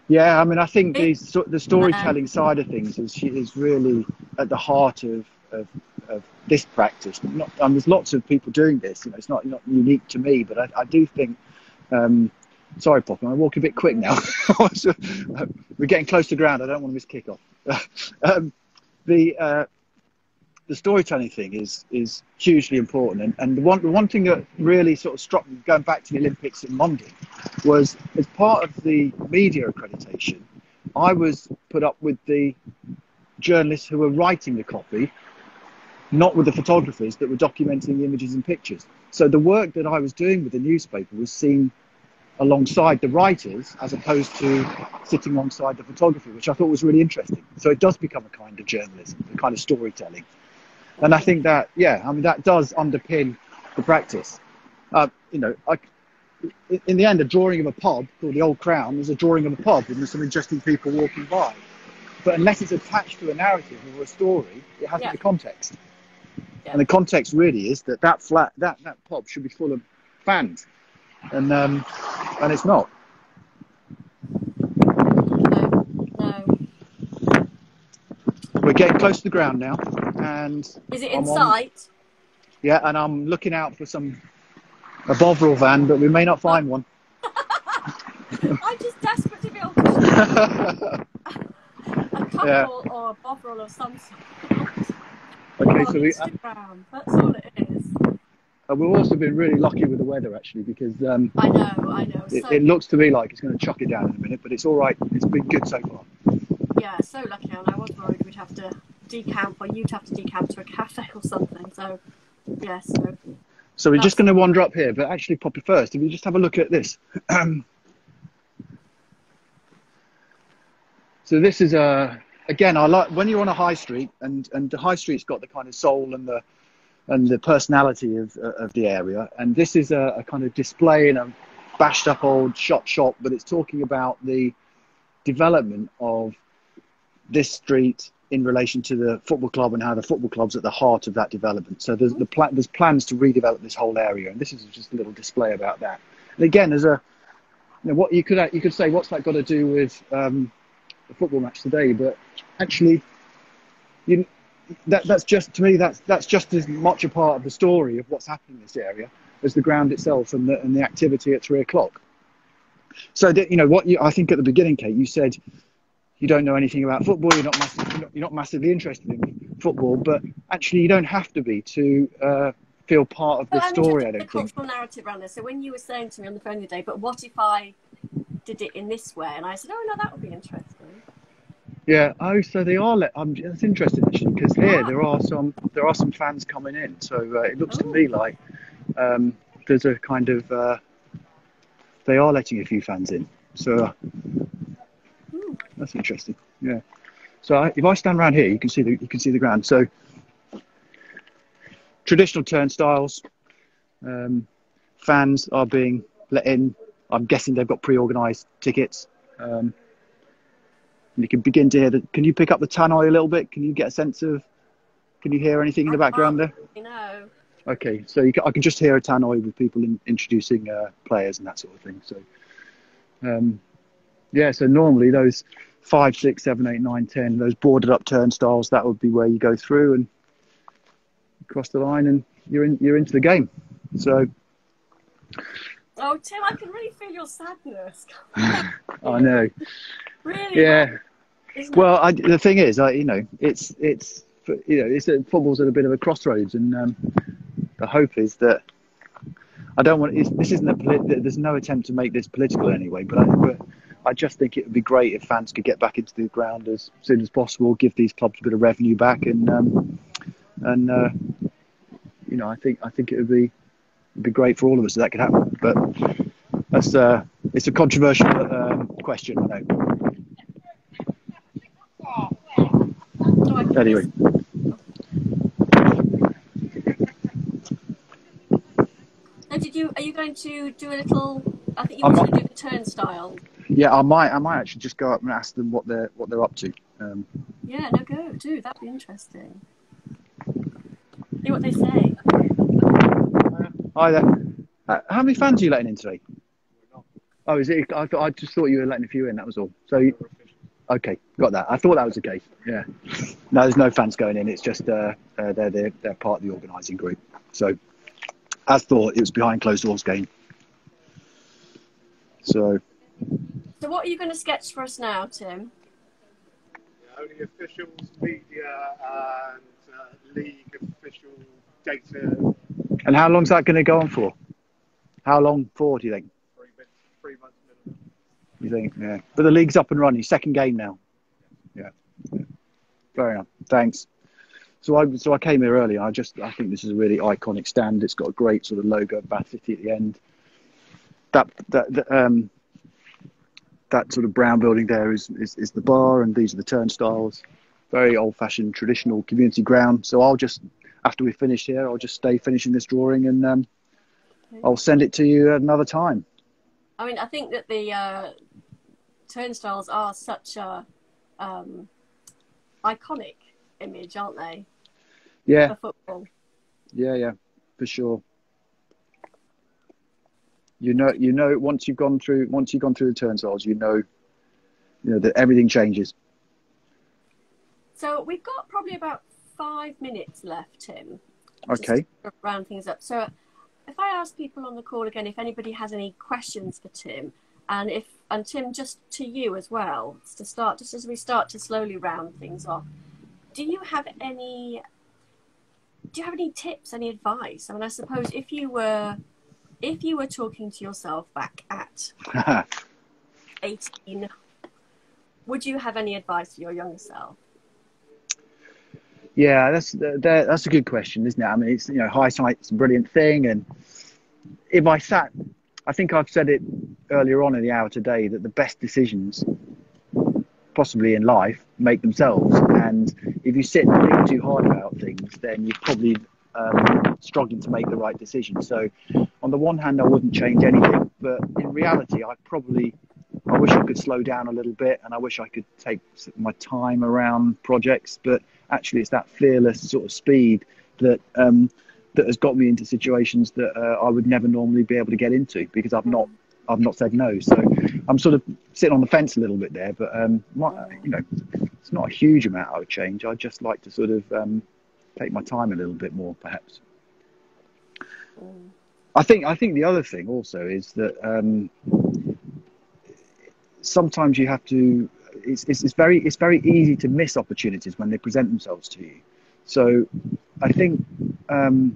Yeah, I mean, I think the, the storytelling side of things is is really at the heart of of, of this practice. Not, and there's lots of people doing this. You know, it's not not unique to me, but I, I do think. Um, sorry, Poppy, I walk a bit quick now. We're getting close to ground. I don't want to miss kickoff. um, the uh, the storytelling thing is is hugely important, and and the one the one thing that really sort of struck me going back to the Olympics in London was, as part of the media accreditation, I was put up with the journalists who were writing the copy, not with the photographers that were documenting the images and pictures. So the work that I was doing with the newspaper was seen alongside the writers, as opposed to sitting alongside the photography, which I thought was really interesting. So it does become a kind of journalism, a kind of storytelling. And I think that, yeah, I mean, that does underpin the practice. Uh, you know, I, in the end, a drawing of a pub called the Old Crown is a drawing of a pub, and there's some interesting people walking by. But unless it's attached to a narrative or a story, it has yeah. to be context. Yeah. And the context really is that that flat, that that pub should be full of fans, and um, and it's not. No, no. We're getting close to the ground now. And is it in sight? Yeah, and I'm looking out for some a Bovril van, but we may not find oh. one. I'm just desperate to be able to a couple yeah. or a Bovril of some sort. Okay, oh, so we Instagram. That's all it is. And we've also been really lucky with the weather, actually, because um, I know, I know. It, so it looks to me like it's going to chuck it down in a minute, but it's all right. It's been good so far. Yeah, so lucky, and I was worried we'd have to decamp, or you'd have to decamp to a cafe or something. So, yes. Yeah, so, so we're just going to wander up here, but actually, Poppy, first, if you just have a look at this. So this is a again. I like when you're on a high street, and and the high street's got the kind of soul and the and the personality of uh, of the area. And this is a, a kind of display in a bashed up old shop shop, but it's talking about the development of this street in relation to the football club and how the football club's at the heart of that development. So there's, the pla there's plans to redevelop this whole area, and this is just a little display about that. And again, there's a, you know, what you could, you could say, what's that got to do with um, the football match today? But actually, you, that, that's just, to me, that's, that's just as much a part of the story of what's happening in this area as the ground itself and the, and the activity at three o'clock. So, that, you know, what you, I think at the beginning, Kate, you said, you don't know anything about football, you're not, massive, you're, not, you're not massively interested in football, but actually you don't have to be to uh, feel part of the well, story, I don't think. There's a cultural narrative around this. So when you were saying to me on the phone the day, but what if I did it in this way? And I said, oh, no, that would be interesting. Yeah, oh, so they are, let, um, that's interesting actually, because here yeah. there, are some, there are some fans coming in, so uh, it looks oh. to me like um, there's a kind of, uh, they are letting a few fans in, so... That's interesting. Yeah. So I, if I stand around here, you can see the you can see the ground. So traditional turnstiles, um, fans are being let in. I'm guessing they've got pre-organised tickets. Um, and you can begin to hear the. Can you pick up the tannoy a little bit? Can you get a sense of? Can you hear anything in the background there? No. Okay. So you can, I can just hear a tannoy with people in, introducing uh, players and that sort of thing. So. Um, Yeah, so normally those five, six, seven, eight, nine, ten, those boarded up turnstiles, that would be where you go through and cross the line, and you're in, you're into the game. So. Oh, Tim, I can really feel your sadness. I know. Really? Yeah. Well, I, the thing is, I, you know, it's it's you know, it's football's at a bit of a crossroads, and um, the hope is that. I don't want it's, this isn't a there's no attempt to make this political anyway, but I, but I just think it would be great if fans could get back into the ground as soon as possible, give these clubs a bit of revenue back, and um, and uh, you know I think I think it would be it'd be great for all of us if that could happen. But that's uh, it's a controversial uh, question, I know. Anyway. Did you, are you going to do a little, I think you want to do the turnstile. Yeah, I might, I might actually just go up and ask them what they're, what they're up to. Um, yeah, no, go, do, that'd be interesting. See what they say. Hi there. Uh, how many fans are you letting in today? Oh, is it, I, thought, I just thought you were letting a few in, that was all. So, you, okay, got that. I thought that was the case, yeah. No, there's no fans going in, it's just uh, uh, they're, they're, they're part of the organising group, so. As thought, it was behind closed doors game. So. So what are you going to sketch for us now, Tim? Yeah, only officials, media, and uh, league official data. And how long's that going to go on for? How long for, do you think? Three months, three months minimum. You think, yeah. But the league's up and running. Second game now. Yeah. yeah. Fair enough. Thanks. So I, so I came here earlier. I just I think this is a really iconic stand. It's got a great sort of logo of Bath City at the end. That that that, um, that sort of brown building there is, is is the bar, and these are the turnstiles. Very old-fashioned, traditional community ground. So I'll just after we finish here, I'll just stay finishing this drawing, and um, okay. I'll send it to you at another time. I mean, I think that the uh, turnstiles are such a um, iconic image, aren't they? Yeah. For football. Yeah, yeah, for sure. You know, you know, once you've gone through, once you've gone through the turnstiles, you know, you know that everything changes. So we've got probably about five minutes left, Tim. Okay. To round things up. So, if I ask people on the call again, if anybody has any questions for Tim, and if and Tim, just to you as well, to start, just as we start to slowly round things off. Do you have any? Do you have any tips, any advice? I mean, I suppose if you were, if you were talking to yourself back at eighteen, would you have any advice for your younger self? Yeah, that's that's a good question, isn't it? I mean, it's you know, hindsight's a brilliant thing, and if I sat, I think I've said it earlier on in the hour today that the best decisions, possibly in life, make themselves. And if you sit and think too hard about things, then you're probably um, struggling to make the right decision. So on the one hand, I wouldn't change anything, but in reality, I probably I wish I could slow down a little bit, and I wish I could take my time around projects. But actually, it's that fearless sort of speed that um, that has got me into situations that uh, I would never normally be able to get into, because I've not I've not said no. So I'm sort of sitting on the fence a little bit there. But um, my, you know, it's not a huge amount I would change. I'd just like to sort of um, take my time a little bit more, perhaps. Mm. I think I think the other thing also is that um, sometimes you have to. It's, it's it's very it's very easy to miss opportunities when they present themselves to you. So I think um,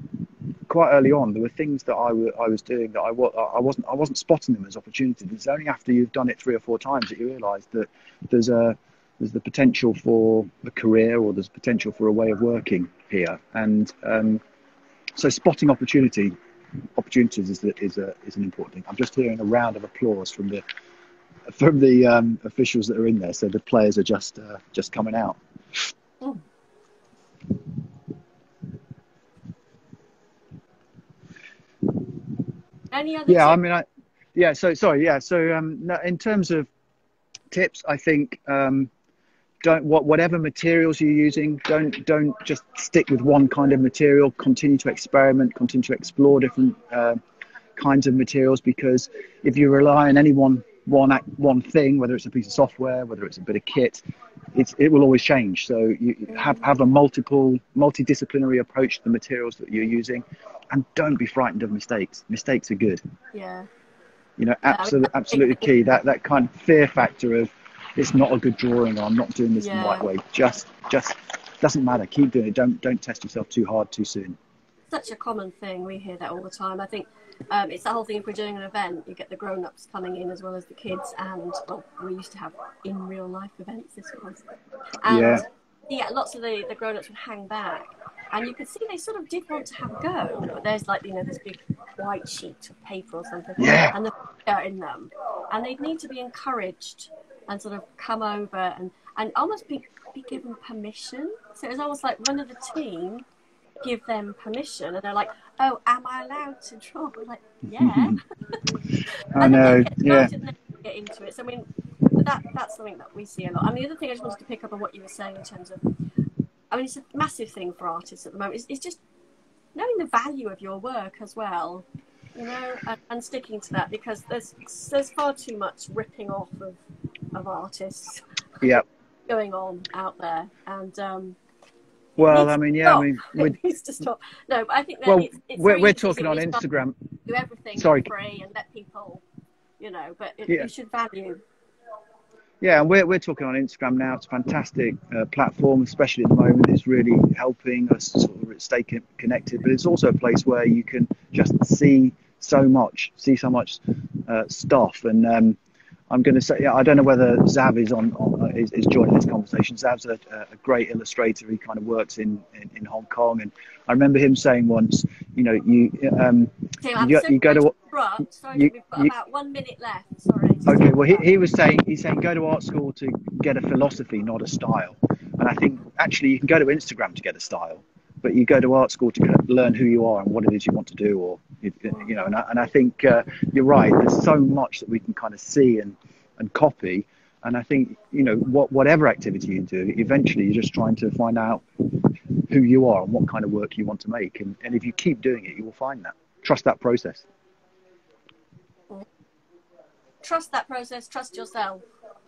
quite early on there were things that I, w I was doing that I, w I wasn't I wasn't spotting them as opportunities. It's only after you've done it three or four times that you realise that there's a there's the potential for a career, or there's potential for a way of working here. And um, so spotting opportunity. opportunities is, is, a, is an important thing. I'm just hearing a round of applause from the from the um, officials that are in there, so the players are just uh, just coming out. Oh. Any other yeah tips? I mean I yeah so sorry yeah so um, no, in terms of tips, I think um, don't what whatever materials you're using, don't don't just stick with one kind of material. Continue to experiment, continue to explore different uh, kinds of materials, because if you rely on any one one act, one thing, whether it's a piece of software, whether it's a bit of kit, it's it will always change. So you have have a multiple multidisciplinary approach to the materials that you're using, and don't be frightened of mistakes. Mistakes are good. Yeah. You know, absolutely absolutely key. That that kind of fear factor of it's not a good drawing, or I'm not doing this yeah. in the right way. Just, just doesn't matter. Keep doing it. Don't, don't test yourself too hard too soon. Such a common thing. We hear that all the time. I think um, it's the whole thing. If we're doing an event, you get the grown-ups coming in as well as the kids. And well, we used to have in real life events. This was, and yeah, yeah lots of the the grown-ups would hang back, and you could see they sort of did want to have a go. But there's like you know this big white sheet of paper or something, yeah, and the paper in them, and they need to be encouraged. And sort of come over and, and almost be, be given permission. So it was almost like one of the team give them permission, and they're like, "Oh, am I allowed to draw?" I'm like, "Yeah." I know. Yeah. And then they get into it. So I mean, that that's something that we see a lot. And the other thing I just wanted to pick up on what you were saying in terms of, I mean, it's a massive thing for artists at the moment. It's, it's just knowing the value of your work as well, you know, and, and sticking to that, because there's there's far too much ripping off of. of artists yeah going on out there. And um well i mean yeah stop. i mean we need to stop. No, but I think that well, it's, it's we're, we're talking on Instagram, do everything sorry for free and let people, you know, but it, yeah. you should value. Yeah, and we're, we're talking on Instagram now. It's a fantastic uh, platform, especially at the moment. It's really helping us sort of stay connected, but it's also a place where you can just see so much see so much uh, stuff. And um I'm going to say, yeah, I don't know whether Zav is on, on is, is joining this conversation. Zav's a, a great illustrator. He kind of works in, in, in Hong Kong, and I remember him saying once, you know, you um, okay, well, you, so you go to. Abrupt. Sorry, you, we've got you, about one minute left. Sorry. Okay. Well, he, he was saying he's saying go to art school to get a philosophy, not a style. And I think actually you can go to Instagram to get a style, but you go to art school to kind of learn who you are and what it is you want to do, or you, you know. And I, and I think uh, you're right. There's so much that we can kind of see and and copy. And I think you know what whatever activity you do, eventually you're just trying to find out who you are and what kind of work you want to make. And and if you keep doing it, you will find that. Trust that process. Trust that process. Trust yourself.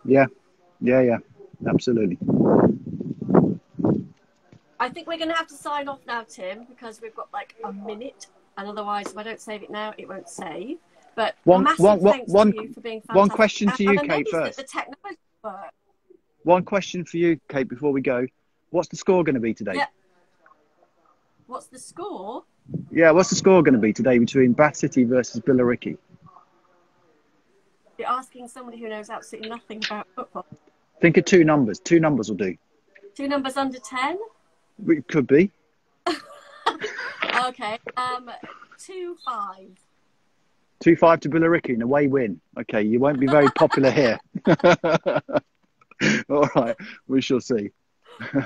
Yeah, yeah, yeah. Absolutely. I think we're going to have to sign off now, Tim, because we've got like a minute, and otherwise, if I don't save it now, it won't save. But one, massive one, one, thanks one, to you for being fantastic. One question to you, Kate, first. The technology works. One question for you, Kate, before we go. What's the score going to be today? Yeah. What's the score? Yeah, what's the score going to be today between Bath City versus Billericay? You're asking somebody who knows absolutely nothing about football. Think of two numbers. Two numbers will do. Two numbers under ten? It could be. Okay. Um, two five. Two five to Billericay, an away win. Okay, you won't be very popular here. All right, we shall see.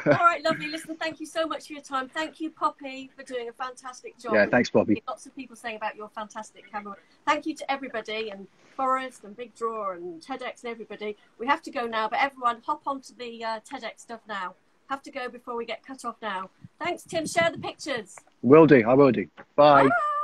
All right, lovely. Listen, thank you so much for your time. Thank you, Poppy, for doing a fantastic job. Yeah, thanks, Poppy. Lots of people saying about your fantastic camera. Thank you to everybody, and Forest and Big Draw and TEDx and everybody. We have to go now, but everyone hop onto the uh, TEDx stuff now. Have to go before we get cut off now. Thanks, Tim. Share the pictures. Will do. I will do. Bye. Bye.